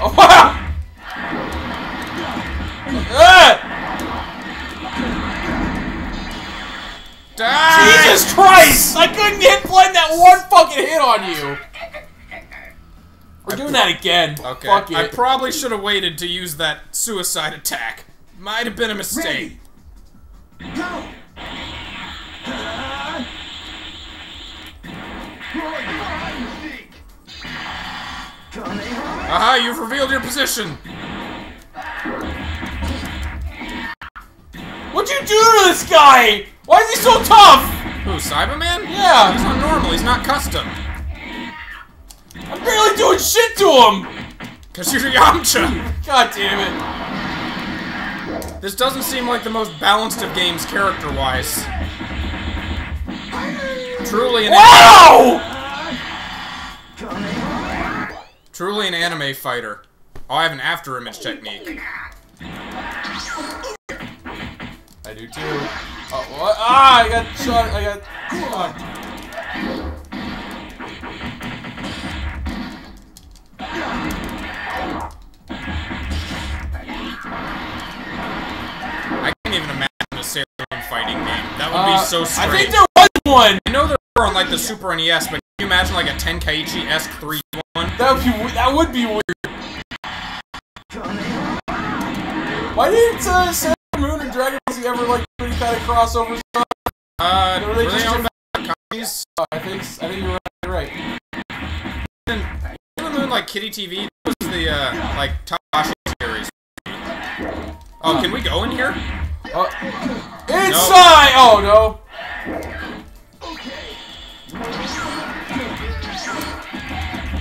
Oh, wow! Jesus Christ! I couldn't hit blend that one fucking hit on you! We're doing that again. Okay. Fuck it. I probably should have waited to use that suicide attack. Might have been a mistake. Ready. Go! Aha, you've revealed your position! What'd you do to this guy? Why is he so tough? Who, Cyberman? Yeah. He's not normal, he's not custom. I'm barely doing shit to him! Cause you're Yamcha! God damn it. This doesn't seem like the most balanced of games character-wise. Truly an Truly an anime fighter. Oh, I have an after-image technique. I do too. Oh, what? Ah, I got shot. I got I can't even imagine a Sailor Moon fighting game. That would be so strange. I think there was one! I know there were on like the Super NES, but can you imagine like a Tenkaichi-esque 3-1? That would be weird. Why didn't Sailor Moon and Dragon Ball Z ever like do any kind of crossover stuff? Were they on back copies? Oh, I think you're right. And Sailor Moon like Kitty TV was the like Takashi series. Oh, can we go in here? Inside! No. Oh no!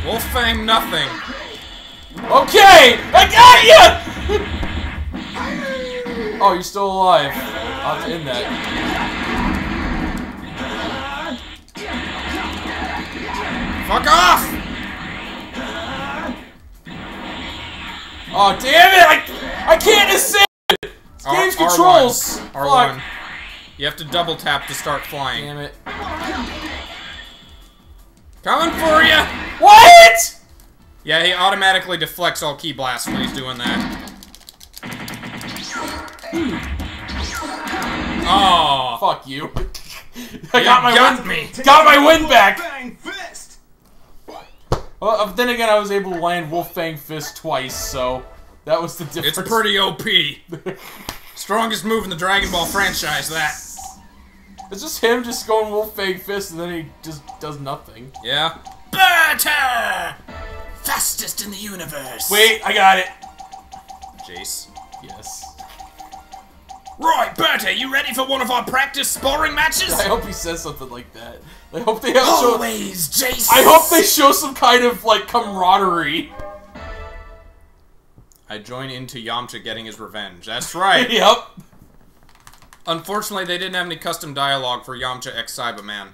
Wolfang nothing. Okay, I got you! Oh, you're still alive. I'll have to end that. Fuck off! Oh, damn it! I can't ascend! This game's controls! R1. R1. Fuck. You have to double tap to start flying. Damn it. Coming for you! What?! Yeah, he automatically deflects all ki blasts when he's doing that. Oh, fuck you! I got my win back. Well, then again, I was able to land Wolfang Fist twice, so that was the difference. It's pretty OP. Strongest move in the Dragon Ball franchise, that. It's just him just going Wolfang Fist, and then he just does nothing. Yeah. Burter! Fastest in the universe. Wait, I got it. Jace. Yes. Right, Bertie, you ready for one of our practice sparring matches? I hope he says something like that. I hope they have Jace! I hope they show some kind of, like, camaraderie. I join into Yamcha getting his revenge. That's right. Yep. Unfortunately, they didn't have any custom dialogue for Yamcha x Saibaman.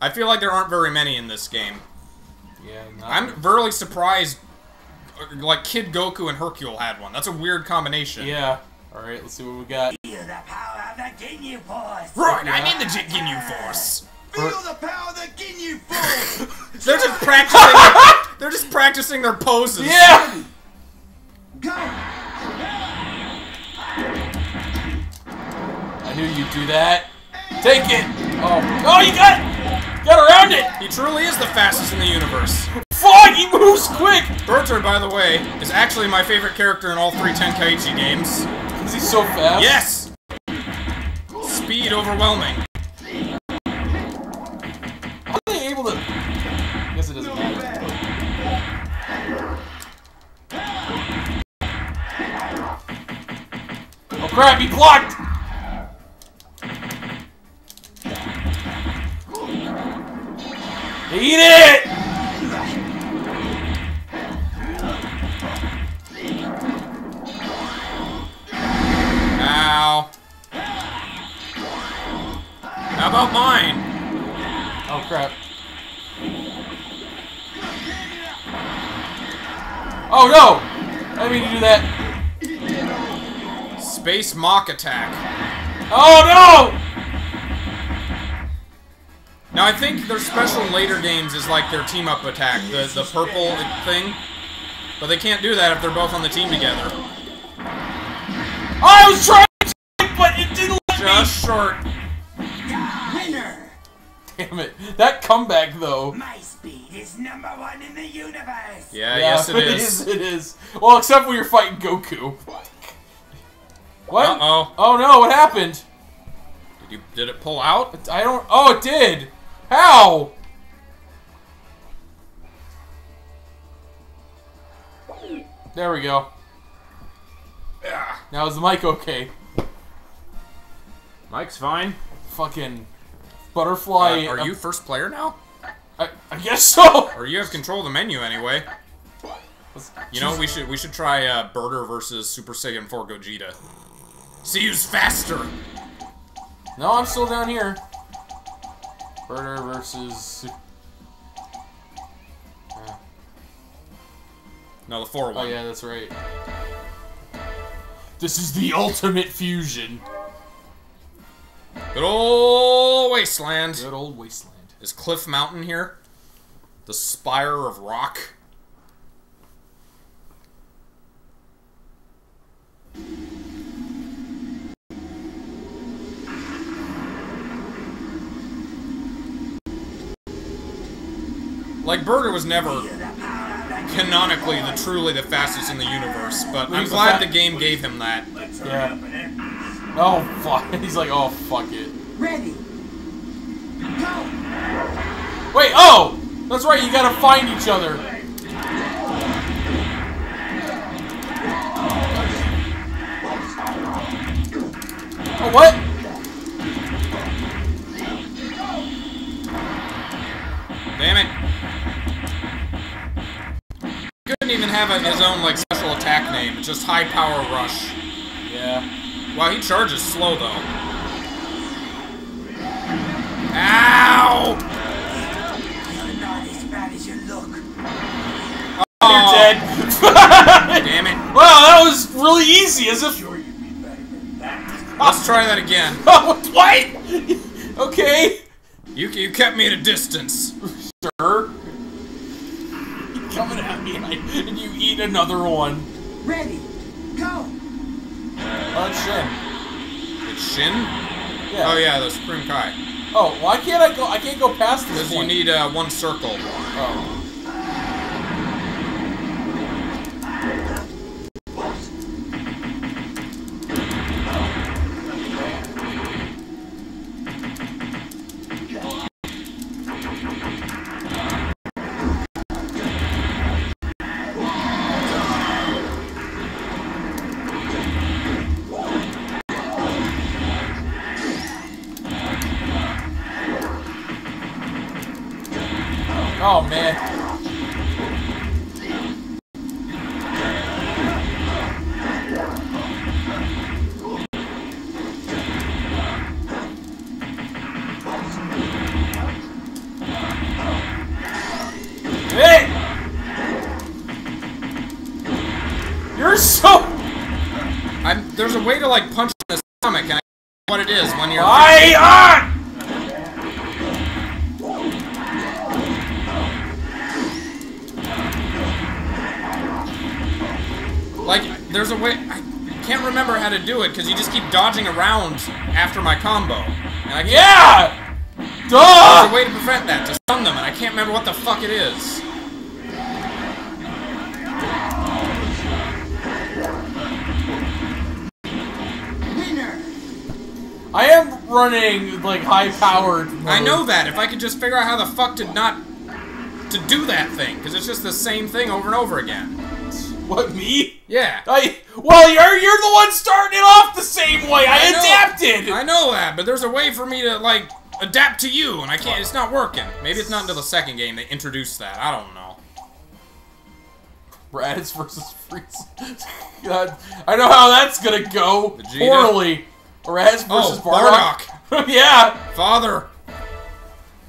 I feel like there aren't very many in this game. Yeah, I'm really surprised, like, Kid Goku and Hercule had one. That's a weird combination. Yeah. Alright, let's see what we got. Feel the power of the Ginyu Force! Right, yeah. I'm in the Ginyu Force! Feel the power of the Ginyu Force! They're just practicing they're just practicing their poses. Yeah! Go! I knew you'd do that. Take it! Oh, oh, you got it! Got around it! He truly is the fastest in the universe. Fuck! He moves quick! Burter, by the way, is actually my favorite character in all three Tenkaichi games. Is he so fast? Yes! Speed overwhelming. How are they able to... I guess it doesn't matter. Oh crap, he blocked! Eat it! Ow. How about mine? Oh crap. Oh no! I didn't mean to do that. Space mock attack. Oh no! Now I think their special later games is like their team up attack, the purple thing. But they can't do that if they're both on the team together. I was trying to, but it didn't let me. Just short. Winner. Damn it. That comeback, though. My speed is #1 in the universe. Yeah, yes, it is. It is. Well, except when you're fighting Goku. What? Uh-oh. Oh, no, what happened? Did it pull out? I don't... Oh, it did. How? There we go. Now is the mic okay? Mic's fine. Fucking butterfly. Are you first player now? I guess so. Or you have control of the menu anyway. You know, we should try Burter versus Super Saiyan 4 Gogeta. See who's faster. No, I'm still down here. Burter versus. No, the 4-1. Oh yeah, that's right. This is the ultimate fusion. Good old wasteland. Good old wasteland. Is Cliff Mountain here? The spire of rock. Like, Burter was never canonically truly the fastest in the universe, but I'm glad the game gave him that. Yeah. Oh fuck. He's like, oh fuck it. Ready. Go. Wait, oh! That's right, you gotta find each other. Oh what? Damn it. Couldn't even have his own, like, special attack name. It's just High Power Rush. Yeah. Wow, he charges slow, though. Ow! You're not as bad as you look. Oh. You're dead. Damn it. Wow, that was really easy, as if... Sure you'd be better than that. Let's try that again. Oh, what? Okay. You kept me at a distance. Sure. Coming at me, and you eat another one. Ready, go. It's Shin. It's Shin? Yeah. Oh yeah, the Supreme Kai. Oh, why can't I go? I can't go past this. Because you need one circle. Oh. Oh, man. There's a way to like punch in the stomach, and I don't know what it is when you're. Why are? Like, there's a way. I can't remember how to do it because you just keep dodging around after my combo. And I can't... Yeah! Duh! There's a way to prevent that, to stun them, and I can't remember what the fuck it is. I am running, like, high-powered mode. I know that. If I could just figure out how the fuck to do that thing, because it's just the same thing over and over again. What, me? Yeah. Well, you're the one starting it off the same way! I adapted! I know that, but there's a way for me to, like, adapt to you, and I can't... It's not working. Maybe it's not until the second game they introduced that. I don't know. Raditz versus Frieza. God, I know how that's gonna go. Vegeta. Poorly. Raditz versus Bardock. Yeah! Father!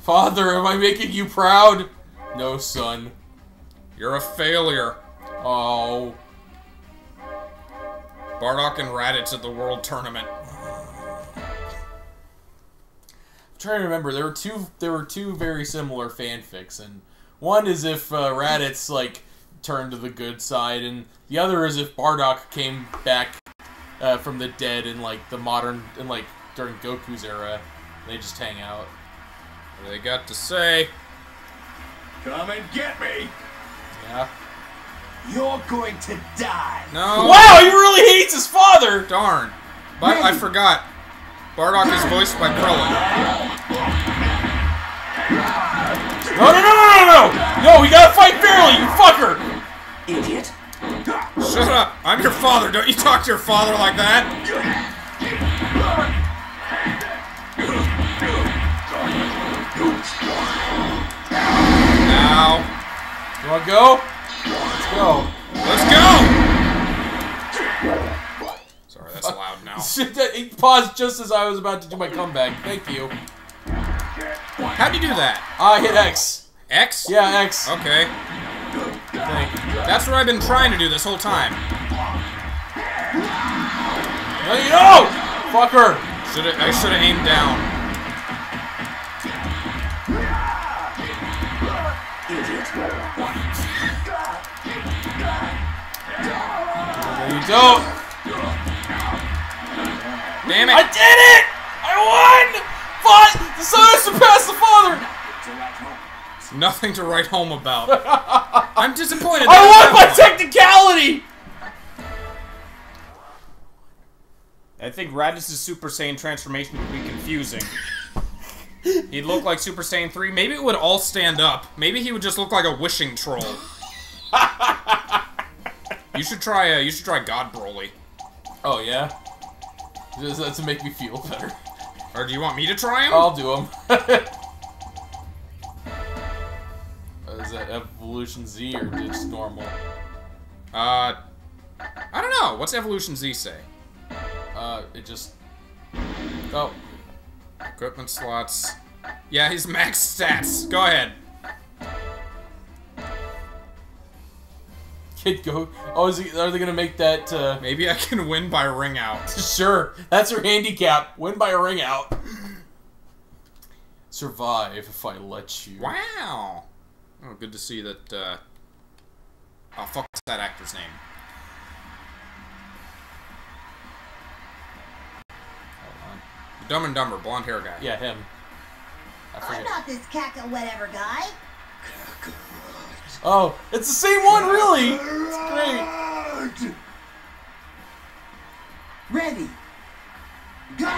Father, am I making you proud? No, son. You're a failure. Oh. Bardock and Raditz at the World Tournament. I'm trying to remember, there were two very similar fanfics, and one is if Raditz, like, turned to the good side, and the other is if Bardock came back from the dead in, like, the modern... in, like, during Goku's era. They just hang out. What do they got to say? Come and get me! Yeah. You're going to die! No! Wow, he really hates his father! Darn. But I forgot. Bardock is voiced by Krillin. No! We gotta fight fairly, you fucker! Idiot. Shut up! I'm your father! Don't you talk to your father like that! Now... You wanna go? Let's go. Let's go! Sorry, that's loud now. He paused just as I was about to do my comeback. Thank you. How'd you do that? I hit X. X? Yeah, X. Okay. That's what I've been trying to do this whole time. No, you know! Fucker! I should have aimed down. There you go! Damn it! I did it! I won! But the son has surpassed the father! Nothing to write home about. I'm disappointed. I won by technicality! I think Raditz's Super Saiyan transformation would be confusing. He'd look like Super Saiyan 3. Maybe it would all stand up. Maybe he would just look like a wishing troll. You should try God Broly. Oh, yeah? That's to make me feel better. Or do you want me to try him? I'll do him. Is that Evolution Z or just normal? I don't know. What's Evolution Z say? It just... Oh. Equipment slots. Yeah, his max stats. Go ahead. Kid Go... Oh, are they gonna make that, Maybe I can win by ring out. Sure. That's her handicap. Win by a ring out. Survive if I let you. Wow. Oh, good to see that, oh, fuck that actor's name. Hold on. The Dumb and Dumber, blonde hair guy. Yeah, him. I'm not this caca whatever guy. Oh, it's the same one, really! It's great! Ready! Go!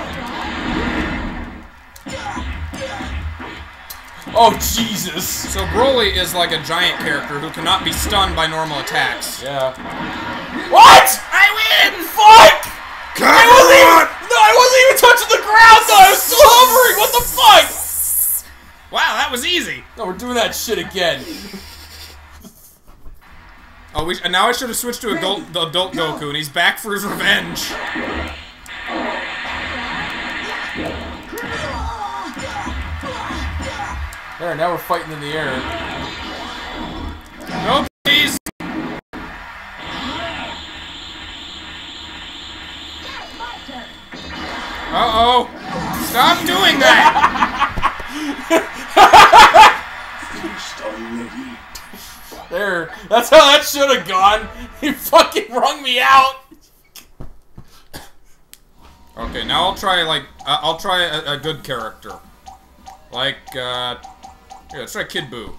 Oh, Jesus! So Broly is like a giant character who cannot be stunned by normal attacks. Yeah. What?! I win! Fuck! I wasn't even touching the ground, though! I was still hovering! What the fuck?! Wow, that was easy! No, we're doing that shit again. Oh, and now I should have switched to adult, the adult Goku, and he's back for his revenge. There, now we're fighting in the air. No, please! Uh-oh! Stop doing that! There. That's how that should have gone. He fucking wrung me out. Okay, now I'll try, like, I'll try a good character. Like, yeah, let's try Kid Buu.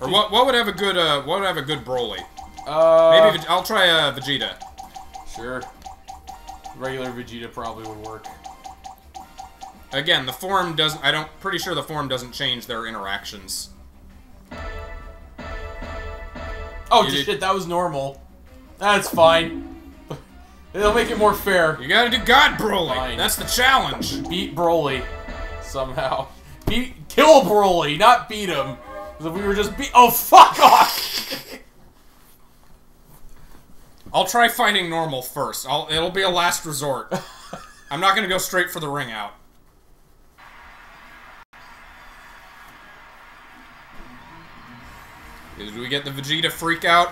Or what would have a good, what would have a good Broly? Maybe, I'll try, Vegeta. Sure. Regular Vegeta probably would work. Again, the form doesn't, pretty sure the form doesn't change their interactions. Oh, shit, that was normal. That's fine. They'll make it more fair. You gotta do God Broly. Fine. That's the challenge. Beat Broly. Somehow. Kill Broly, not beat him. Because if we were just oh, fuck off! I'll try fighting normal first. It'll be a last resort. I'm not gonna go straight for the ring out. Did we get the Vegeta freak out?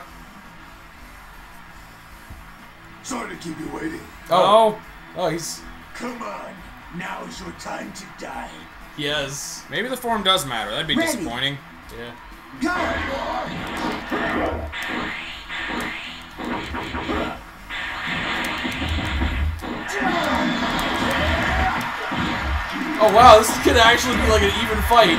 Sorry to keep you waiting. Oh. Oh, he's... Come on. Now is your time to die. Yes. Maybe the form does matter. That'd be disappointing. Yeah. Go! Oh, wow. This could actually be like an even fight.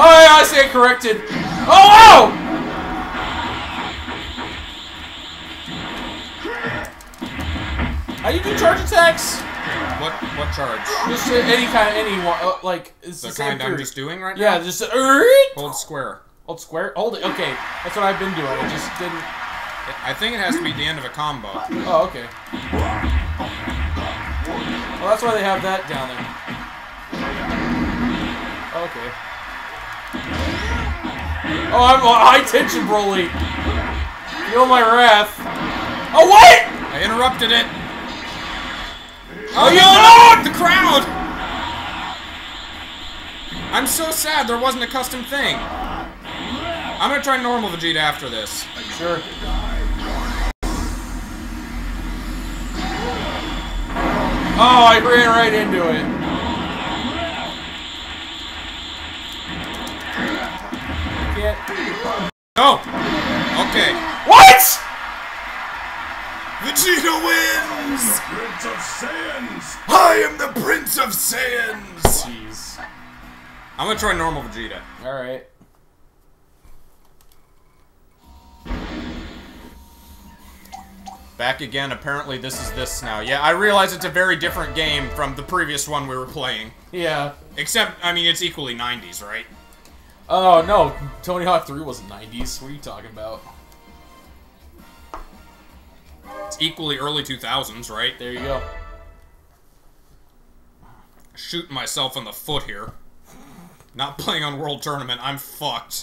Oh, yeah, I stand corrected. Oh, how you do charge attacks? What charge? Just any kind, like it's the same kind theory. I'm just doing right now. Yeah, just hold square. Hold square. Hold it. Okay, that's what I've been doing. It just didn't. I think it has to be the end of a combo. Oh, okay. Well, that's why they have that down there. Okay. Oh, I'm on high tension, Broly. Feel my wrath. Oh, what? I interrupted it. Oh, yo, no! The crowd! I'm so sad there wasn't a custom thing. I'm gonna try normal Vegeta after this. Sure. Oh, I ran right into it. No! Okay. What?! Vegeta wins! I'm the Prince of Saiyans! I am the Prince of Saiyans! Jeez. I'm gonna try normal Vegeta. Alright. Back again, apparently this is this now. Yeah, I realize it's a very different game from the previous one we were playing. Yeah. Except, I mean, it's equally 90s, right? Oh, no. Tony Hawk 3 wasn't 90s. What are you talking about? It's equally early 2000s, right? There you go. Shooting myself in the foot here. Not playing on World Tournament. I'm fucked.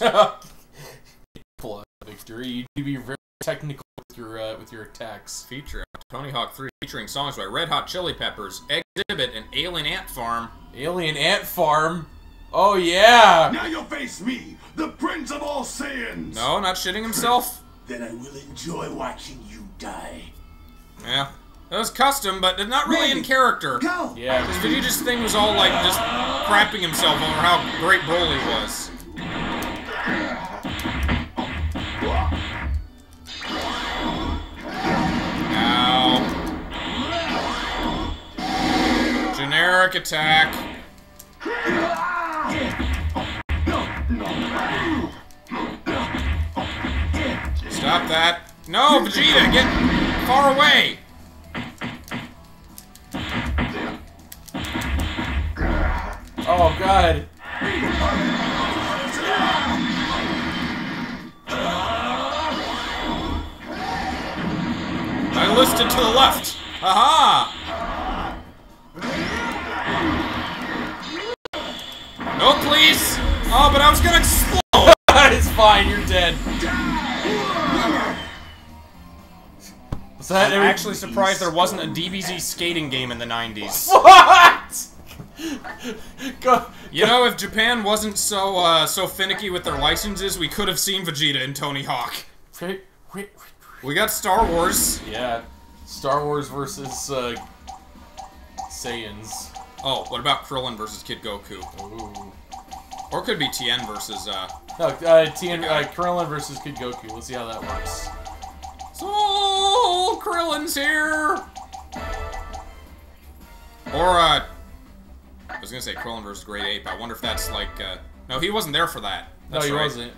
Pull out victory. You need to be very technical with your attacks. Feature Tony Hawk 3 featuring songs by Red Hot Chili Peppers, Exhibit, and Alien Ant Farm. Alien Ant Farm? Oh, yeah! Now you'll face me, the Prince of all Saiyans! No, not shitting himself. Then I will enjoy watching you die. Yeah. That was custom, but not really in character. Go! Yeah. This Vegeta's thing was all, like, just crapping himself over how great Broly was. Ow. Generic attack. Stop that. No, Vegeta, get far away. Oh, God. I listed to the left. Aha. No, please! Oh, but I was gonna explode! It's fine, you're dead. So that I'm actually surprised there wasn't a DBZ skating game in the 90s. What?! You know, if Japan wasn't so so finicky with their licenses, we could have seen Vegeta and Tony Hawk. We got Star Wars. Yeah. Star Wars versus Saiyans. Oh, what about Krillin versus Kid Goku? Ooh. Or it could be Tien versus no, Tien, Krillin versus Kid Goku. Let's see how that works. So Krillin's here. Or I was gonna say Krillin versus Great Ape. I wonder if that's like no, he wasn't there for that. That's no, he wasn't.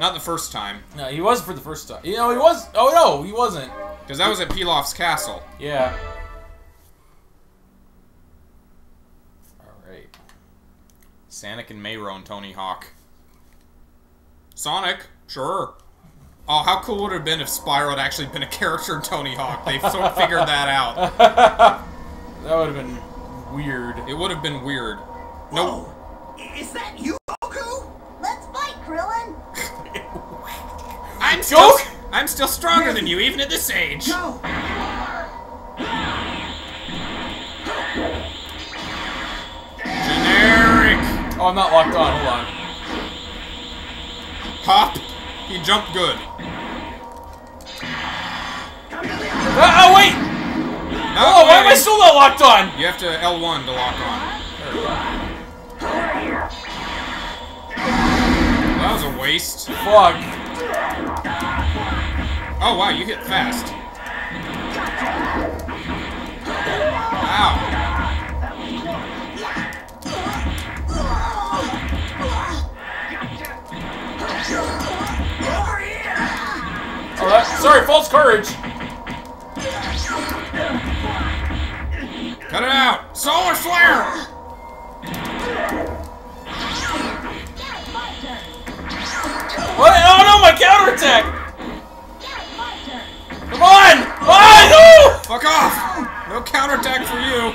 Not the first time. No, he was for the first time. You know, he was. Oh no, he wasn't. Because that was at Pilaf's castle. Yeah. All right. Sonic and Mayro and Tony Hawk. Sonic, sure. Oh, how cool would it have been if Spyro had actually been a character in Tony Hawk? They sort of figured that out. That would have been weird. It would have been weird. No. Is that you, Goku? Let's fight, Krillin. I'm still stronger than you, even at this age. No. Generic. Oh, I'm not locked on. Hold on. Hop. He jumped good. Oh wait! No, oh, why am I still not locked on? You have to L1 to lock on. That was a waste. Fuck. Oh wow, you hit fast. Wow. Oh, sorry, false courage. Cut it out. Solar flare. What? Oh no, my counterattack! Come on! Oh, no! Fuck off! No counterattack for you.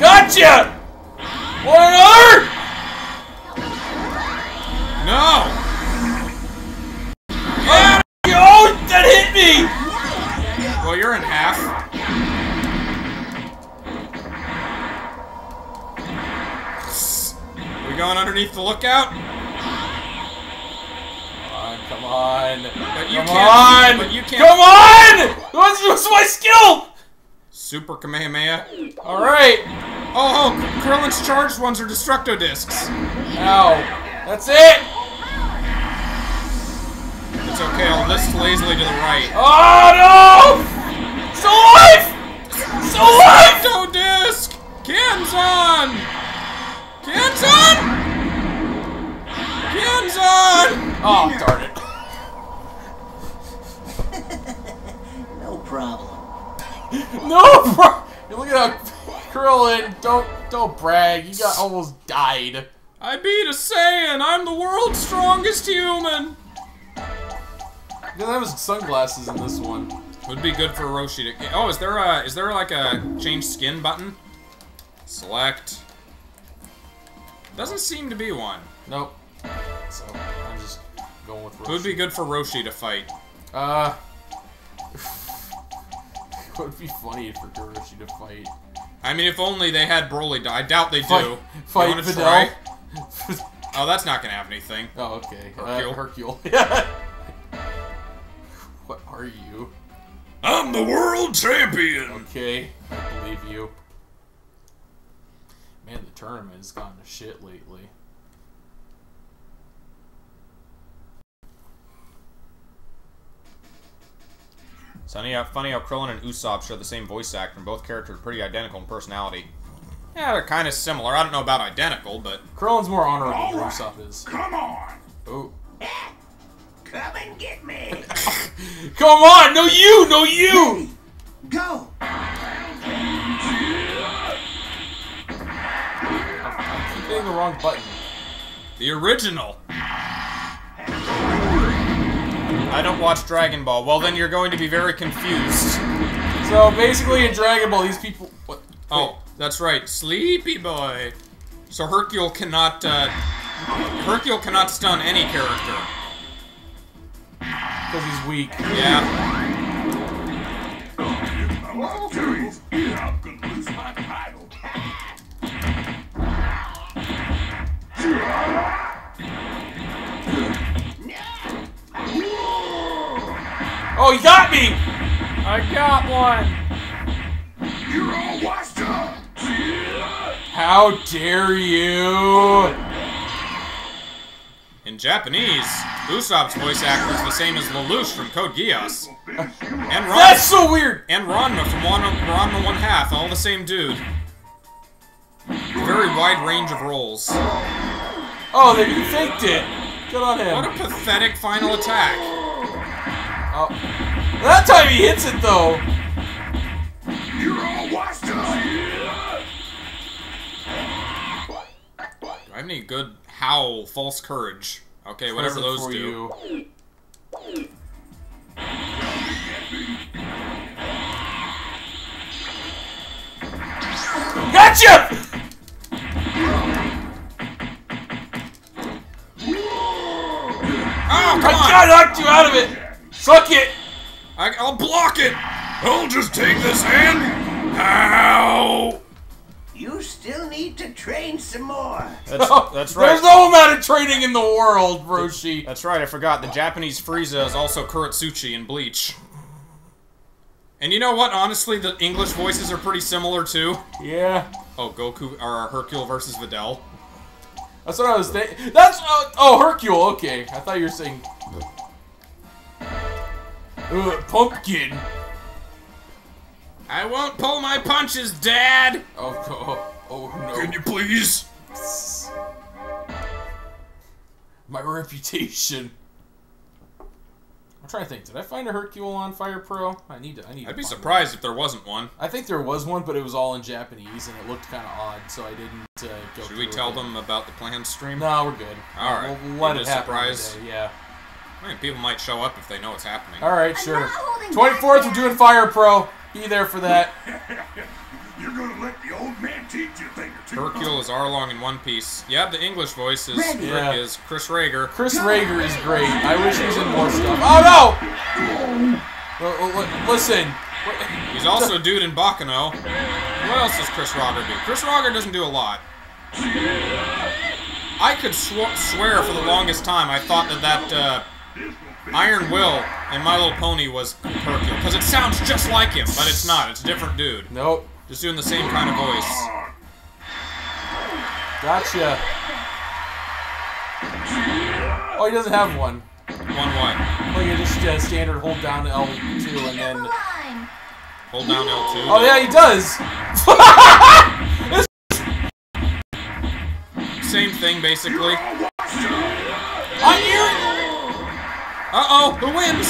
Gotcha! One more! No! Yeah. Oh, that hit me! Well, you're in half. We going underneath the lookout? Come on, but you can't. But you can't. Come on! What's my skill? Super Kamehameha. All right. Oh, oh, Krillin's charged ones are Destructo Discs. Ow. That's it! It's okay, I'll list lazily to the right. Oh, no! Still alive! Still alive! Destructo Disc! Kanzon! Kanzon! Kanzon! Oh, darn it. No problem. No problem! Look at how... Krillin, don't brag. You got almost died. I beat a Saiyan. I'm the world's strongest human. Yeah, that was sunglasses in this one. Would be good for Roshi to. Oh, is there like a change skin button? Select. Doesn't seem to be one. Nope. So I'm just going with Roshi. Would be good for Roshi to fight. It would be funny for Roshi to fight. I mean, if only they had Broly die. I doubt they do. Fight Videl. Try? Oh, that's not gonna have anything. Oh, okay. Hercule. What are you? I'm the world champion! Okay, I believe you. Man, the tournament has gone to shit lately. Funny how Krillin and Usopp share the same voice actor, and both characters are pretty identical in personality. Yeah, they're kind of similar. I don't know about identical, but... Krillin's more honorable than Usopp is. Come on! Oh. Come and get me! Come on! No you! No you! Go! I'm keep hitting the wrong button. The original! I don't watch Dragon Ball. Well, then you're going to be very confused. So, basically in Dragon Ball, these people... What? Oh, that's right, Sleepy Boy. So Hercule cannot stun any character. Because he's weak. Yeah. I'm gonna lose my title. Oh, he got me! I got one. You're all washed up. How dare you? In Japanese, Usopp's voice actor is the same as Lelouch from Code Geass. And Ron, that's so weird! And Ranma from Ranma 1/2, all the same dude. Very wide range of roles. Oh, they faked it! Good on him. What a pathetic final attack. Oh. That time he hits it, though! You're all washed up! Do I have any good howl, false courage? Okay, whatever those do. Gotcha! Oh, come on! I knocked you out of it! Suck it! I'll block it! I'll just take this hand! Ow! You still need to train some more. That's right. There's no amount of training in the world, Roshi. That's right, I forgot. The Japanese Frieza is also Kuretsuchi in Bleach. And you know what? Honestly, the English voices are pretty similar, too. Yeah. Oh, Goku, or Hercule versus Videl. That's what I was thinking. That's, oh, Hercule, okay. I thought you were saying... Ugh, pumpkin. I won't pull my punches, Dad! Oh no. Can you please? My reputation. I'm trying to think, did I find a Hercule on Fire Pro? I need to I'd be surprised if there wasn't one. I think there was one, but it was all in Japanese, and it looked kind of odd, so I didn't go. Should we tell them about the planned stream? No, we're good. Alright. What a surprise. Today, yeah. I mean, people might show up if they know it's happening. Alright, sure. 24th, we're doing Fire Pro. Be there for that. You're gonna let the old man teach you a thing or two. Hercule is Arlong in One Piece. Yeah, the English voice is Chris Rager. Chris Rager is great. I wish he was in more stuff. Oh no! Listen. He's also a dude in Bakano. What else does Chris Rager do? Chris Rager doesn't do a lot. I could swear for the longest time I thought that Iron Will and My Little Pony was Hercule, because it sounds just like him, but it's not. It's a different dude. Nope. Just doing the same kind of voice. Gotcha. Oh, he doesn't have one. One. Like, you just standard hold down to L2 and then... Hold down L2. Oh, yeah, he does! Same thing, basically. Uh-oh, who wins?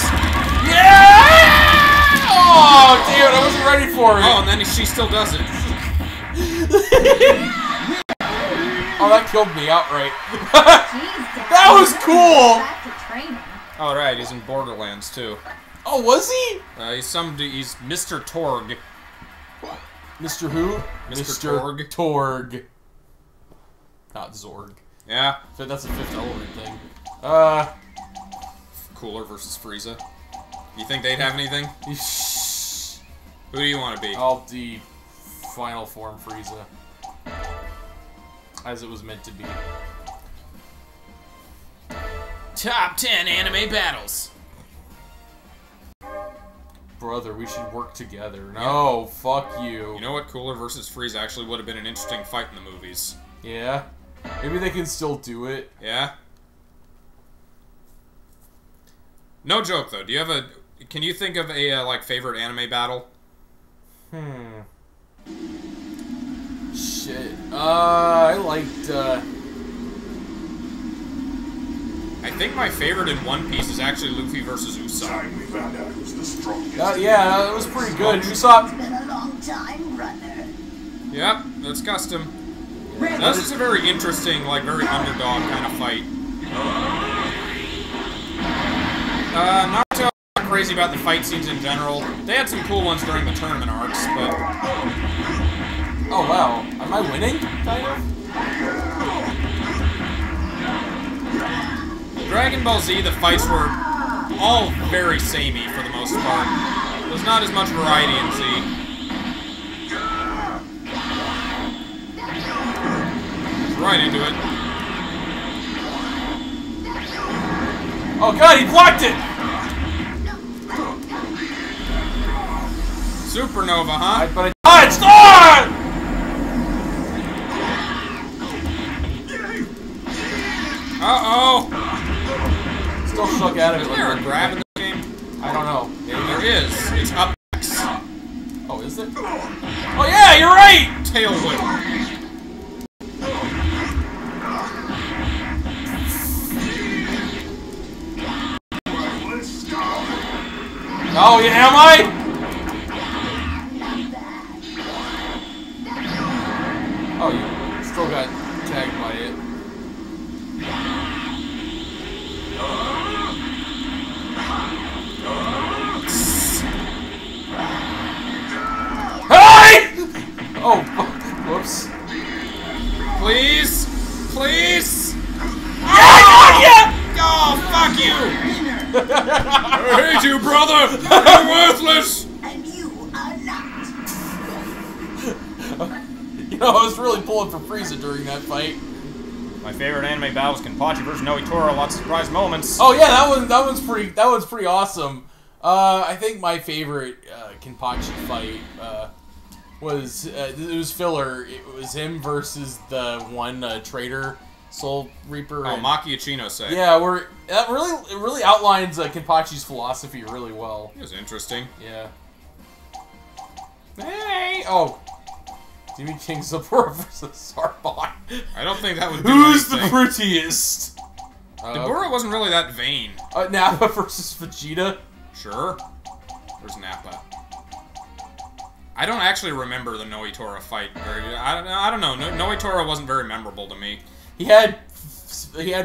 Yeah! Oh, dude, I wasn't ready for it. Oh, and then she still does it. Oh, that killed me outright. That was cool! Alright, he's in Borderlands, too. Oh, was he? He's Mr. Torg. Mr. who? Mr. Torg. Torg. Not Zorg. Yeah. So that's a Fifth Element thing. Cooler versus Frieza. You think they'd have anything? Who do you want to be? I'll be final form Frieza. As it was meant to be. Top 10 anime battles. Brother, we should work together. No, fuck you. You know what? Cooler versus Frieza actually would have been an interesting fight in the movies. Yeah. Maybe they can still do it. Yeah. No joke, though. Do you have a... Can you think of a, like, favorite anime battle? Shit. I liked, I think my favorite in One Piece is actually Luffy versus Usopp. Yeah, that was pretty good. Usopp. It's been a long time, runner. Yep, that's custom. That's just a very interesting, like, very underdog kind of fight. Not so crazy about the fight scenes in general. They had some cool ones during the tournament arcs, but... Oh wow, am I winning? Dragon Ball Z, the fights were all very samey for the most part. There's not as much variety in Z. Right into it. Oh god, he blocked it! Supernova, huh? But oh, it's on! Uh-oh! Still stuck at it. Isn't there a grab in the game? I don't know. Maybe there is. It's up next. Oh, is it? Oh yeah, you're right! Tail whip. Oh, yeah, am I? Oh, you still got tagged by it. Hey! Oh, whoops. Please? Please? Oh, fuck you! I hate you, brother! You're worthless! And you are not! You know, I was really pulling for Frieza during that fight. My favorite anime battles: Kenpachi versus Noitoro. Lots of surprise moments. Oh yeah, that one's pretty awesome. I think my favorite Kenpachi fight was it was filler. It was him versus the one traitor. Soul Reaper. Oh, Machiachino. Yeah, it really outlines Kenpachi's philosophy really well. It was interesting. Yeah. Hey! Oh, Jimmy King's the versus Sarbon. I don't think that would. Who's anything. The prettiest? Debora wasn't really that vain. Nappa versus Vegeta. Sure. Where's Nappa? I don't actually remember the Noitoro fight. I don't know. Noitoro wasn't very memorable to me. He had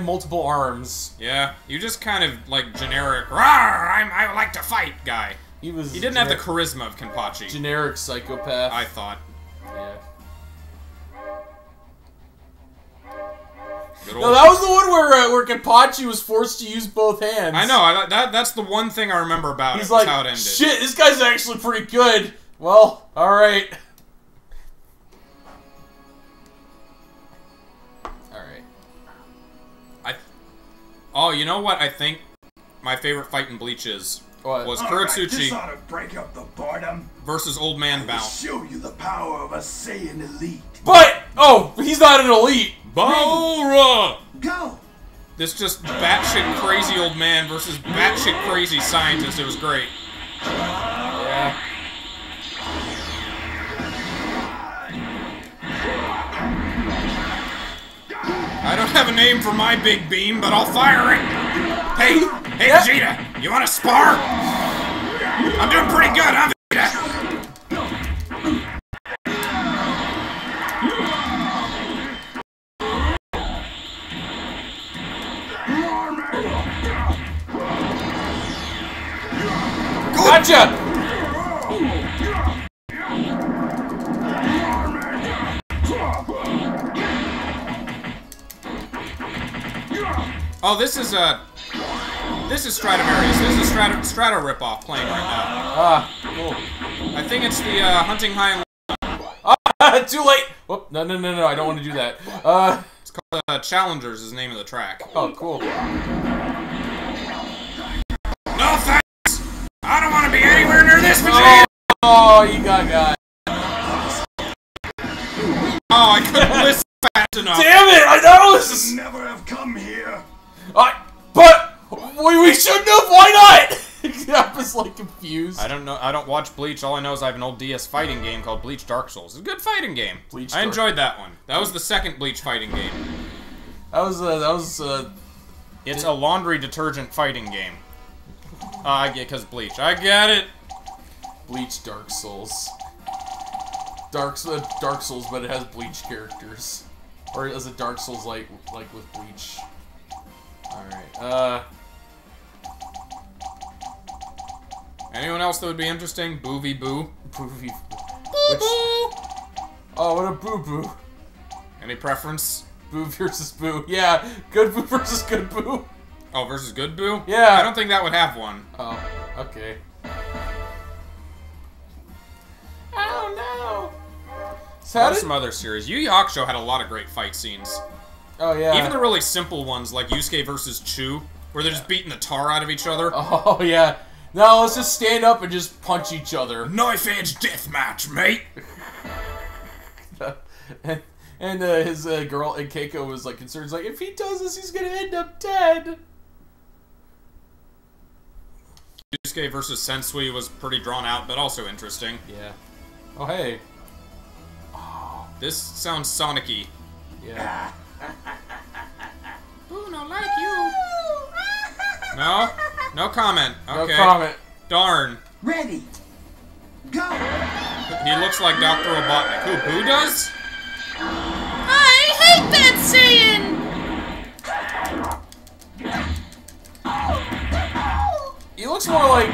multiple arms. Yeah, you just kind of like generic. I like to fight, guy. He didn't have the charisma of Kenpachi. Generic psychopath. I thought. Yeah. No, that was the one where Kenpachi was forced to use both hands. I know. That's the one thing I remember about it. He's like, how it ended. Shit, this guy's actually pretty good. Well, all right. Oh, you know what I think my favorite fight in Bleach is? What? Was Kuratsuchi versus Old Man Bao. Show you the power of a Saiyan elite. But! Oh, he's not an elite! Baura! Go! This just batshit crazy old man versus batshit crazy scientist. It was great. Yeah. I don't have a name for my big beam, but I'll fire it! Hey, yep. Vegeta, you wanna spar? I'm doing pretty good, I'm Vegeta! Gotcha! Oh, this is Stradivarius. This is Strato ripoff playing right now. Ah, cool. I think it's the Hunting High and Low. Ah, too late. Whoop! No, I don't want to do that. It's called Challengers. Is the name of the track. Oh, cool. No thanks. I don't want to be anywhere near this machine. Oh, you got guy. Oh, I couldn't listen fast enough. Damn it! I know this is never have come here. But we shouldn't have. Why not? I was like confused. I don't know. I don't watch Bleach. All I know is I have an old DS fighting game called Bleach Dark Souls. It's a good fighting game. I enjoyed that one. That was the second Bleach fighting game. It's a laundry detergent fighting game. I get because Bleach. I get it. Bleach Dark Souls. Dark Souls, but it has Bleach characters, or as a Dark Souls like with Bleach. Alright, anyone else that would be interesting? Boo v Boo. Boo v Boo. Boo. Oh, what a boo-boo. Any preference? Boo versus Boo. Yeah, good Boo versus good Boo. Oh, versus good Boo? Yeah. I don't think that would have one. Oh, okay. Oh, no. So what are some other series? Yu Yu Hakusho had a lot of great fight scenes. Oh, yeah. Even the really simple ones, like Yusuke versus Chu, where they're just beating the tar out of each other. Oh, yeah. No, let's just stand up and just punch each other. Knife edge deathmatch, mate! And his girl, and Keiko was like concerned, like, if he does this, he's gonna end up dead. Yusuke versus Sensui was pretty drawn out, but also interesting. Yeah. Oh, hey. Oh. This sounds Sonic-y. Yeah. Boo, no like you. No? No comment. Okay. No comment. Darn. Ready. Go. He looks like Dr. Robotnik. Who, Boo does? I hate that Saiyan! He looks more like,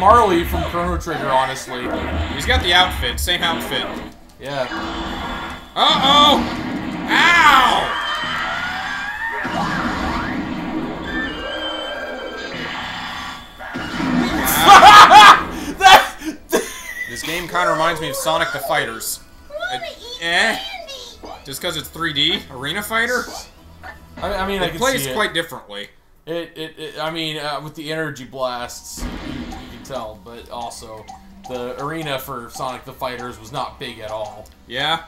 Marley from Chrono Trigger, honestly. He's got the outfit. Same outfit. Yeah. Uh-oh! Ow! This game kind of reminds me of Sonic the Fighters. Eh? Just because it's 3D? Arena Fighter? I mean, I can see it. It plays quite differently. I mean, with the energy blasts, you can tell, but also, the arena for Sonic the Fighters was not big at all. Yeah?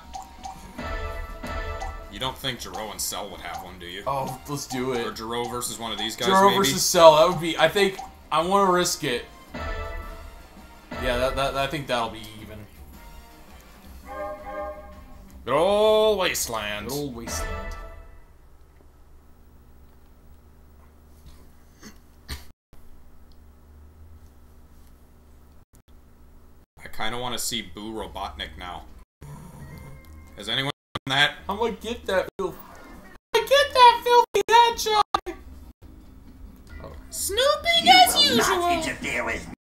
You don't think Jiro and Cell would have one, do you? Oh, let's do it. Or Jiro versus one of these guys, maybe? Jiro versus Cell, that would be, I think, I want to risk it. Yeah, I think that'll be even. Good old wasteland. Good old wasteland. I kind of want to see Boo Robotnik now. Has anyone done that? I'm gonna get that filthy. Headshot. Oh. Snooping you as will usual. Not interfere with me.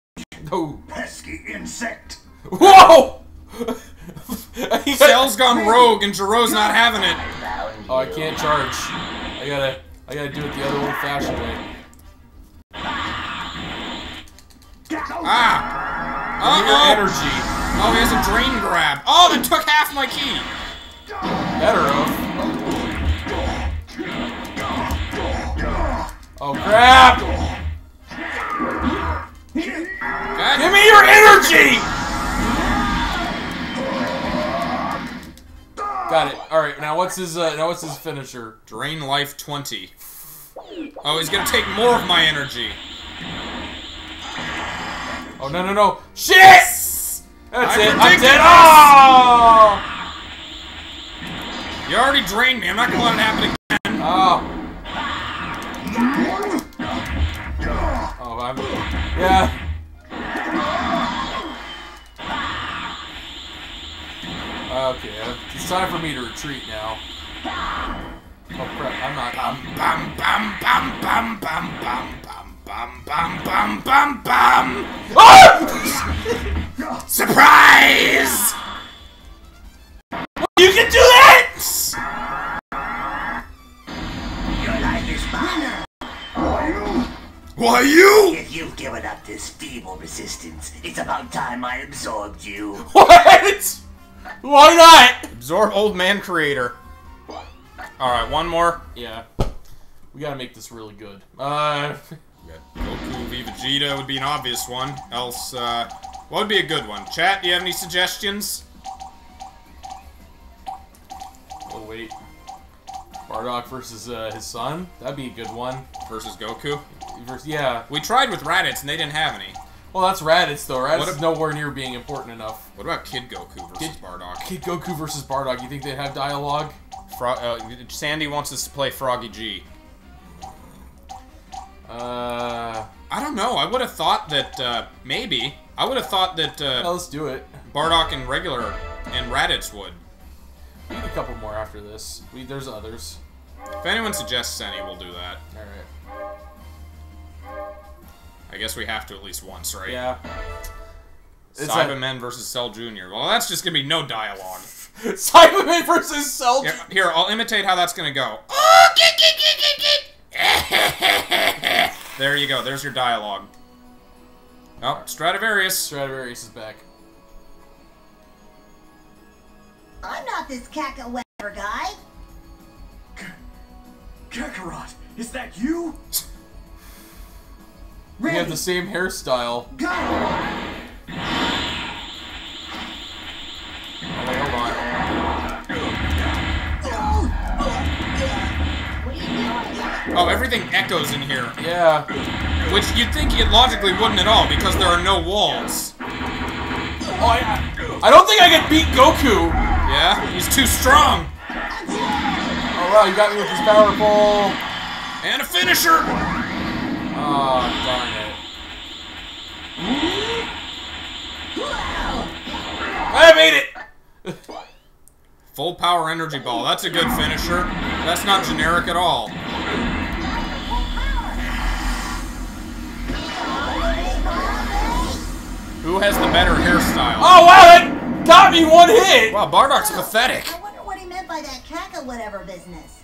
No. Pesky insect. Whoa! Cell's gone rogue and Jiro's not having it. Oh, I can't charge. I gotta do it the other old-fashioned way. Ah! Uh-oh! Energy. Oh, he has a drain grab. Oh, that took half my key. Better of. Oh crap! God. Give me your energy! Got it. All right. Now what's his? Now what's his finisher? Drain life 20. Oh, he's gonna take more of my energy. Oh no no no! Shit! That's it. I'm dead. Oh! You already drained me. I'm not gonna let it happen again. Oh. Oh, I'm. Yeah. Okay, it's time for me to retreat now. Oh crap, I'm not. Oh! Surprise! You can do that! Your life is mine. Why you? If you've given up this feeble resistance, it's about time I absorbed you. What? Why not? Absorb old man creator. Alright, one more. Yeah. We gotta make this really good. Goku v Vegeta would be an obvious one. Else, what would be a good one? Chat, do you have any suggestions? Oh, wait. Bardock versus, his son? That'd be a good one. Versus Goku? Yeah. We tried with Raditz and they didn't have any. Well, that's Raditz, though. Raditz is nowhere near being important enough. What about Kid Goku versus Bardock? Kid Goku versus Bardock. You think they'd have dialogue? Sandy wants us to play Froggy G. I don't know. I would have thought that, maybe. I would have thought that, yeah, let's do it. Bardock and regular and Raditz would. We need a couple more after this. There's others. If anyone suggests any, we'll do that. Alright. I guess we have to at least once, right? Yeah. Cyberman versus Cell Jr. Well, that's just gonna be no dialogue. Cyberman versus Cell Jr. Here, I'll imitate how that's gonna go. Oh, there you go. There's your dialogue. Oh, Stradivarius. Stradivarius is back. I'm not this cacawetter guy. Kakarot, is that you? We have the same hairstyle. Go! Okay, hold on. Oh, everything echoes in here. Yeah. Which you'd think it logically wouldn't at all, because there are no walls. Oh, I don't think I can beat Goku. Yeah? He's too strong. Oh, wow, you got me with this powerful... And a finisher! Oh, darn it. I made it! Full power energy ball. That's a good finisher. That's not generic at all. Who has the better hairstyle? Oh, wow, that got me one hit! Wow, Bardock's pathetic. I wonder what he meant by that caca whatever business.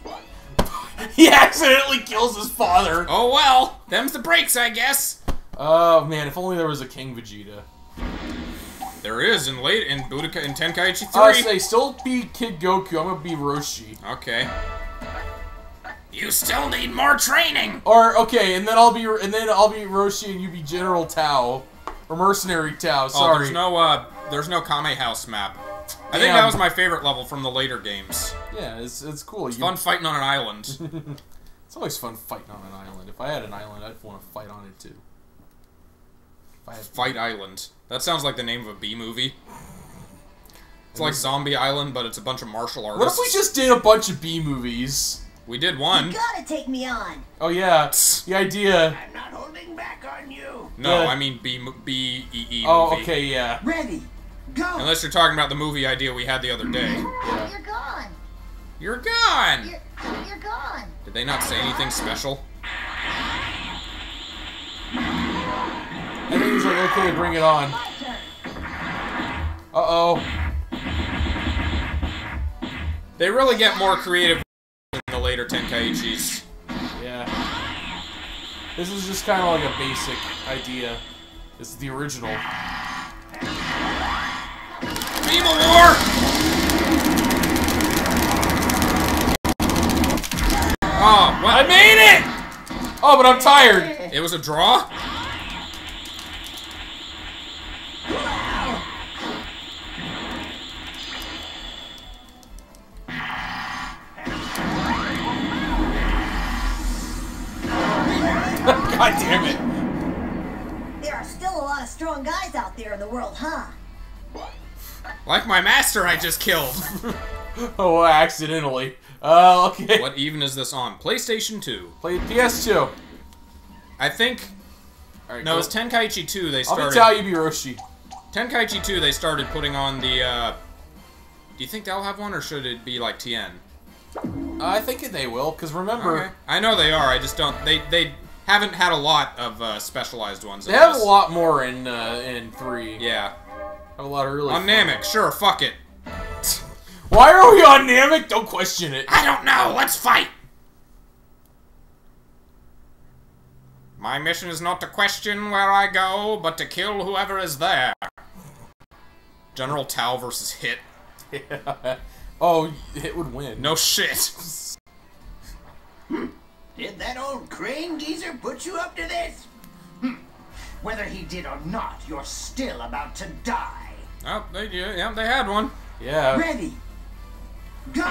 He accidentally kills his father. Oh, well. Them's the breaks, I guess. Oh, man. If only there was a King Vegeta. There is in Budokai in Tenkaichi 3. I say, still be Kid Goku. I'm going to be Roshi. Okay. You still need more training. Or, okay, and then I'll be Roshi and you be General Tao. Or Mercenary Tao, sorry. Oh, there's no Kame House map. I think that was my favorite level from the later games. Yeah, it's cool. It's fun fighting on an island. It's always fun fighting on an island. If I had an island, I'd want to fight on it too. If I had Fight Island. That sounds like the name of a B movie. It's like Zombie Island, but it's a bunch of martial artists. What if we just did a bunch of B movies? We did one. You gotta take me on. Oh yeah, the idea. I'm not holding back on you. No, I mean B E E. Oh, movie. Okay, yeah. Ready. Go. Unless you're talking about the movie idea we had the other day. Yeah. You're gone. You're gone. You're gone. Did they not say anything special? I think he's like, okay, bring it on. Uh-oh. They really get more creative in the later Tenkaichis. Yeah. This is just kind of like a basic idea. This is the original. Beam of War! Oh, what? I made it! Oh, but I'm tired. It was a draw? God damn it. There are still a lot of strong guys out there in the world, huh? Like my master I just killed. Oh, accidentally. Okay. What even is this on? PlayStation 2. Play PS2. I think... Right, no, it's Tenkaichi 2 they started... I'll be Tao, you be Roshi. Tenkaichi 2 they started putting on the, Do you think they'll have one, or should it be like Tien? I think they will, because remember... Okay. I know they are, I just don't... They haven't had a lot of specialized ones. They have a lot more in 3. Yeah. A lot of really on Namek, sure, fuck it. Why are we on Namek? Don't question it. I don't know, let's fight! My mission is not to question where I go, but to kill whoever is there. General Tao versus Hit. Yeah. Oh, Hit would win. No shit. Did that old crane geezer put you up to this? Whether he did or not, you're still about to die. Oh, they did. Yeah, they had one. Yeah. Ready. Go.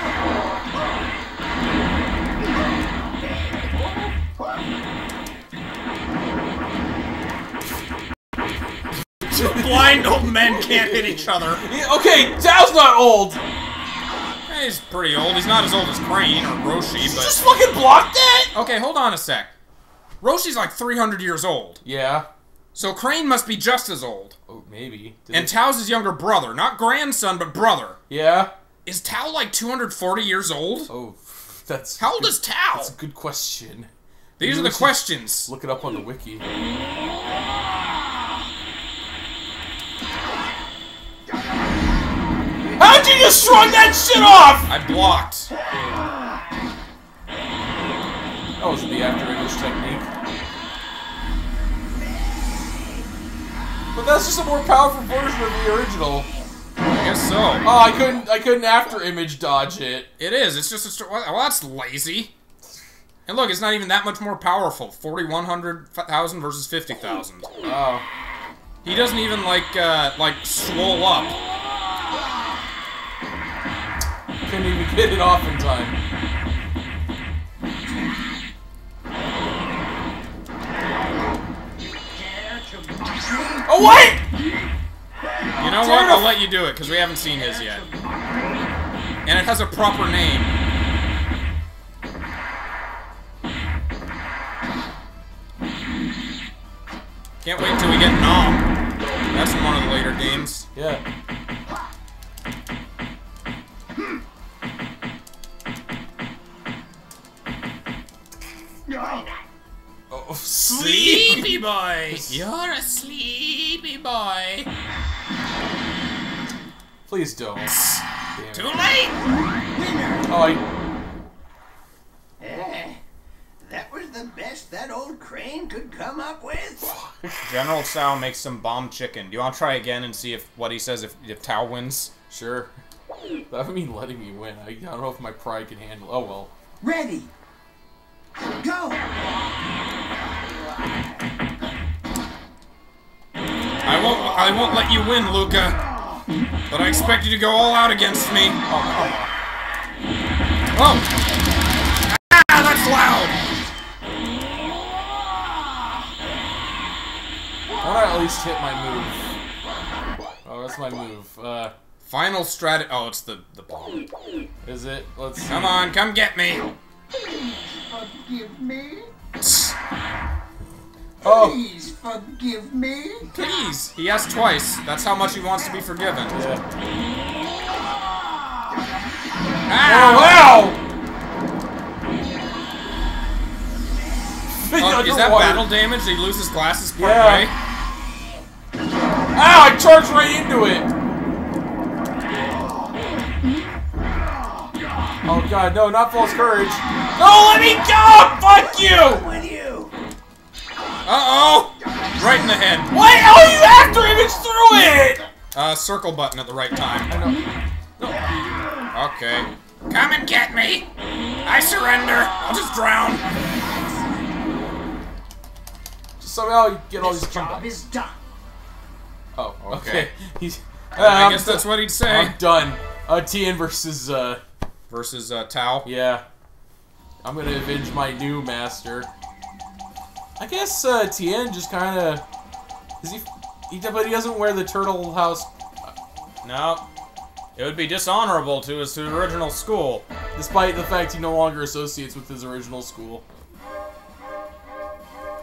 Blind old men can't hit each other. Okay, Tao's not old. He's pretty old. He's not as old as Crane or Roshi, but... You just fucking blocked that? Okay, hold on a sec. Roshi's like 300 years old. Yeah. So Crane must be just as old. Oh, maybe. And Tao's his younger brother. Not grandson, but brother. Yeah. Is Tao like 240 years old? Oh, that's... How old is Tao? That's a good question. These are the questions. Look it up on the wiki. you shrug that shit off! I blocked. That wasn't the after English technique. But that's just a more powerful version of the original. I guess so. Oh, I couldn't after image dodge it. It is. It's just a. Well, that's lazy. And look, it's not even that much more powerful. 4,100,000 versus 50,000. Oh. He doesn't even like swole up. Couldn't even get it off in time. Oh wait! You know what? I'll let you do it because we haven't seen his yet, and it has a proper name. Can't wait until we get Nom. That's one of the later games. Yeah. Oh, sleepy boy! You're a sleepy boy! Please don't. Damn. Too late! Oh, that was the best that old crane could come up with. General Tsao makes some bomb chicken. Do you want to try again and see if what he says if Tao wins? Sure. That would mean letting me win. I don't know if my pride can handle. Oh well. Ready. Go. I won't let you win, Luca. But I expect you to go all out against me. Oh. Oh. Ah, that's loud. Why don't I at least hit my move? Oh, that's my move. Final strat. Oh, it's the bomb. Is it? Let's see. Come on, come get me. Forgive me. Oh. Please forgive me. Please. He asked twice. That's how much he wants to be forgiven. Yeah. Ow! Oh, wow! Oh, is that battle damage? He loses glasses part way? Ow! I charged right into it! Oh god, no, not false courage. No, let me go! Fuck you! Uh-oh! Right in the head. What? Oh, you after image through it! Circle button at the right time. No. Okay. Come and get me! I surrender! I'll just drown! Somehow you get all these job is done. Oh, okay. He's. I guess that's what he'd say. I'm done. Tien versus Tao. Yeah. I'm gonna avenge my new master. I guess Tien just kind of. Is he? But he doesn't wear the turtle house. No. It would be dishonorable to his original school, despite the fact he no longer associates with his original school.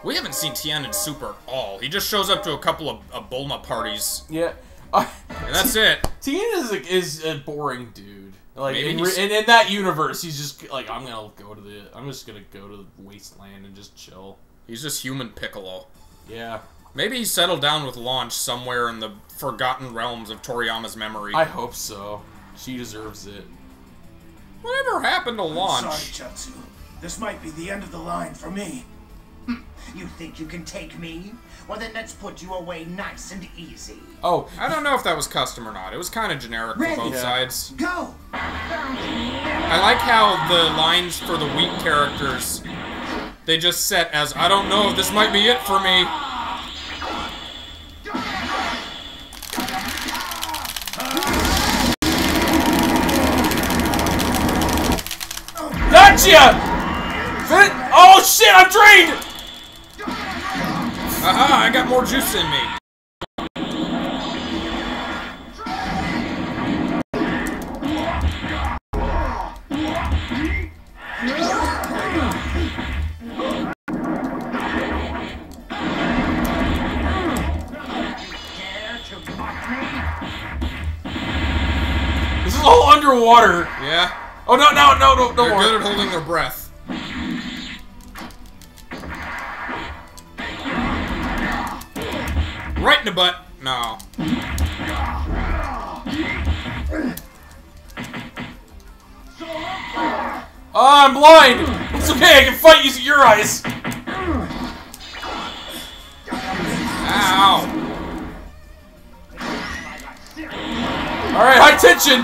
We haven't seen Tien in Super at all. He just shows up to a couple of Bulma parties. Yeah. And that's it. Tien is a boring dude. Like in that universe, he's just like, I'm just gonna go to the wasteland and just chill. He's just human Piccolo. Yeah. Maybe he settled down with Launch somewhere in the forgotten realms of Toriyama's memory. I hope so. She deserves it. Whatever happened to Launch? I'm sorry, Jutsu. This might be the end of the line for me. You think you can take me? Well, then let's put you away nice and easy. Oh, I don't know if that was custom or not. It was kind of generic for both sides. Go! I like how the lines for the weak characters, they just set as, I don't know, this might be it for me. Gotcha! Oh, shit, I'm drained! Aha, I got more juice in me. This is all underwater. Yeah. Oh, no. They're good at holding their breath. Right in the butt. No. Oh, I'm blind! It's okay, I can fight using your eyes! Ow! Alright, high tension!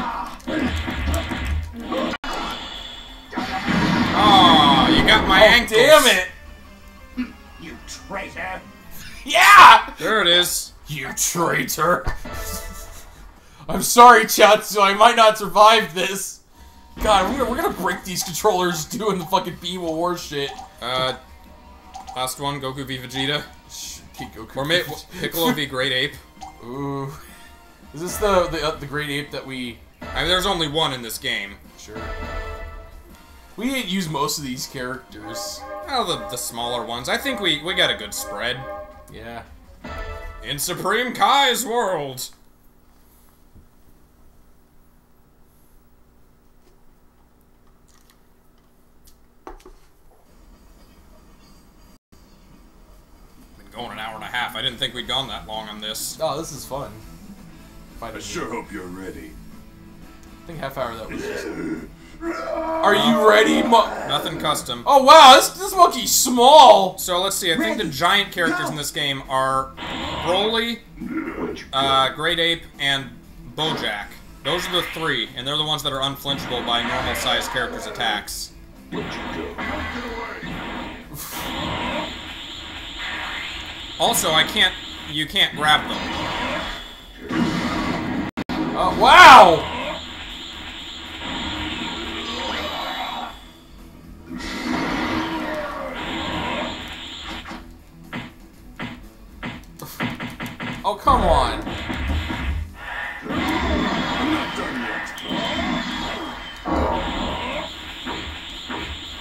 Oh, you got my ankles. Damn it! You traitor! Yeah! There it is. You traitor! I'm sorry, chat, so I might not survive this. God, we're gonna break these controllers doing the fucking B-World War shit. Last one, Goku v. Vegeta. Goku or Piccolo v. Great Ape. Ooh. Is this the Great Ape that we... I mean, there's only one in this game. Sure. We didn't use most of these characters. Well, the smaller ones. I think we got a good spread. Yeah. In Supreme Kai's world! Been going an hour and a half. I didn't think we'd gone that long on this. Oh, this is fun. I sure hope you're ready. I think half hour that was just... Are you ready, Nothing custom. Oh, wow, this monkey's small! So, let's see, I think the giant characters in this game are Broly, Great Ape, and Bojack. Those are the three, and they're the ones that are unflinchable by normal-sized characters' attacks. Also, you can't grab them. Oh, wow! Oh, come on! I'm not done yet.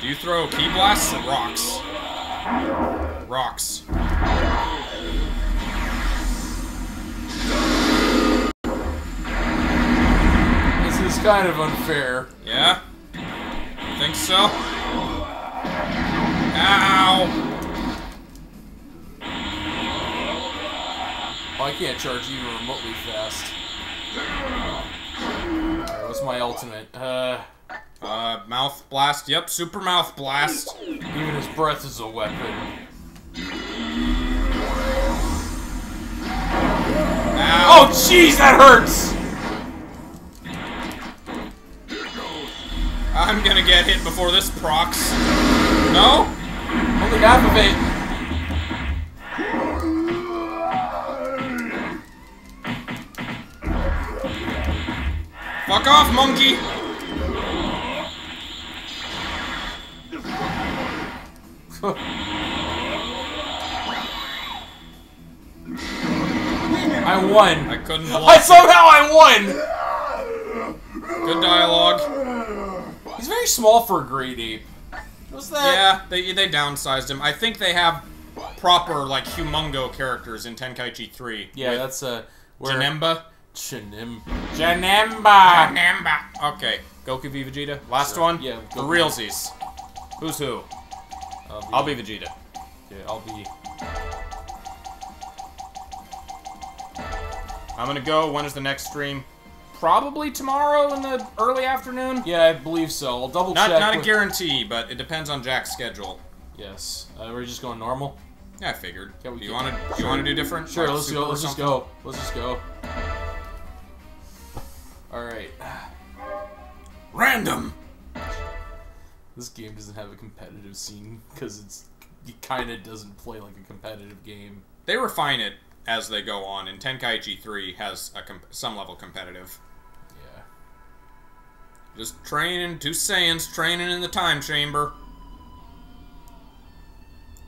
Do you throw key blasts or rocks? Rocks. Kind of unfair. Yeah? Think so? Ow! Oh, I can't charge even remotely fast. Alright, what's my ultimate? Mouth blast. Yep, super mouth blast. Even his breath is a weapon. Ow. Oh, jeez, that hurts! I'm gonna get hit before this procs. No? Only half of it. Fuck off, monkey! I won. I couldn't block. Somehow I won! Good dialogue. He's very small for a Great Ape. What's that? Yeah, they downsized him. I think they have proper, like, humongo characters in Tenkaichi 3. Yeah, that's, Janemba? Janemba! Okay, Goku v. Vegeta. Last one? Yeah. The realsies. Who's who? I'll be Vegeta. Yeah, I'll be... I'm gonna go. When is the next stream? Probably tomorrow in the early afternoon? Yeah, I believe so. I'll double check. Not a guarantee, but it depends on Jack's schedule. Yes. We're just going normal? Yeah, I figured. Yeah, do you want to do different? Sure, like let's just go. Alright. Random! This game doesn't have a competitive scene, because it kind of doesn't play like a competitive game. They refine it as they go on, and Tenkaichi 3 has a some level competitive. Just training, two Saiyans training in the time chamber.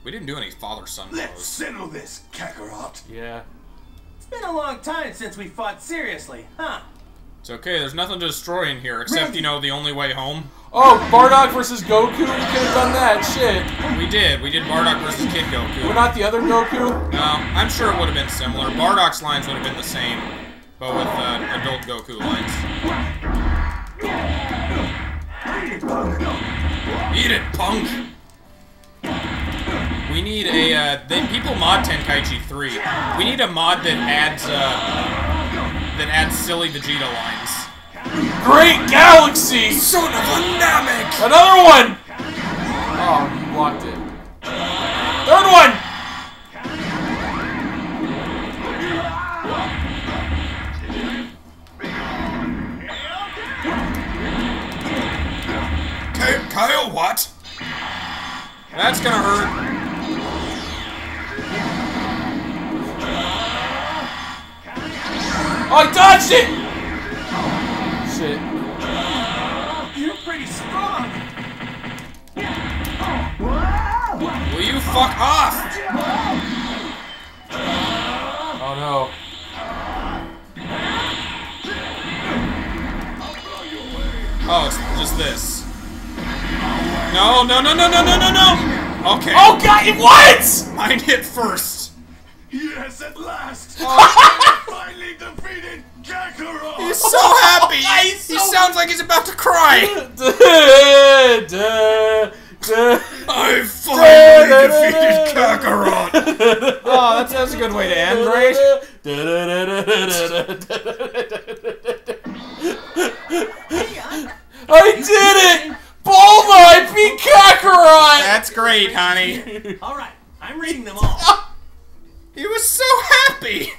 We didn't do any father-son blows. Let's settle this, Kakarot. Yeah. It's been a long time since we fought seriously, huh? It's okay, there's nothing to destroy in here, except, you know, the only way home. Oh, Bardock versus Goku? We could have done that, shit. We did. We did Bardock versus Kid Goku. We're not the other Goku? No, I'm sure it would have been similar. Bardock's lines would have been the same, but with adult Goku lines. Eat it, punk! We need a, people mod Tenkaichi 3. We need a mod that adds silly Vegeta lines. Great Galaxy! Son of a Namek! Another one! Oh, you blocked it. Third one! Kyle, what? That's gonna hurt. Oh, I dodged it! Shit. You're pretty strong. Will you fuck off? Oh no. Oh, it's just this. No, no, no, no, no, no, no, no! Okay. Oh god, what?! Mine hit first. Yes, at last! Oh. Finally defeated Kakarot! He's so happy! He sounds like he's about to cry! I finally defeated Kakarot! Oh, that's a good way to end, right? I did it! Bulma, I beat Kakarot! That's great, honey. Alright, I'm reading them all. He was so happy!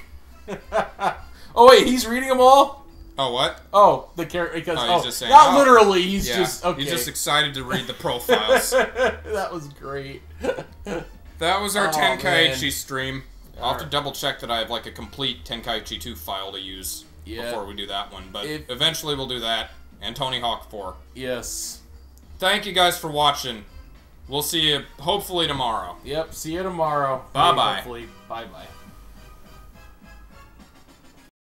Oh wait, he's reading them all? Oh, what? Oh, the character, because he's just saying, not literally, he's just, okay. He's just excited to read the profiles. That was great. That was our Tenkaichi stream. I'll have to double check that I have like a complete Tenkaichi 2 file to use before we do that one, but eventually we'll do that, and Tony Hawk 4. Yes. Thank you guys for watching. We'll see you hopefully tomorrow. Yep, see you tomorrow. Bye-bye. Bye-bye.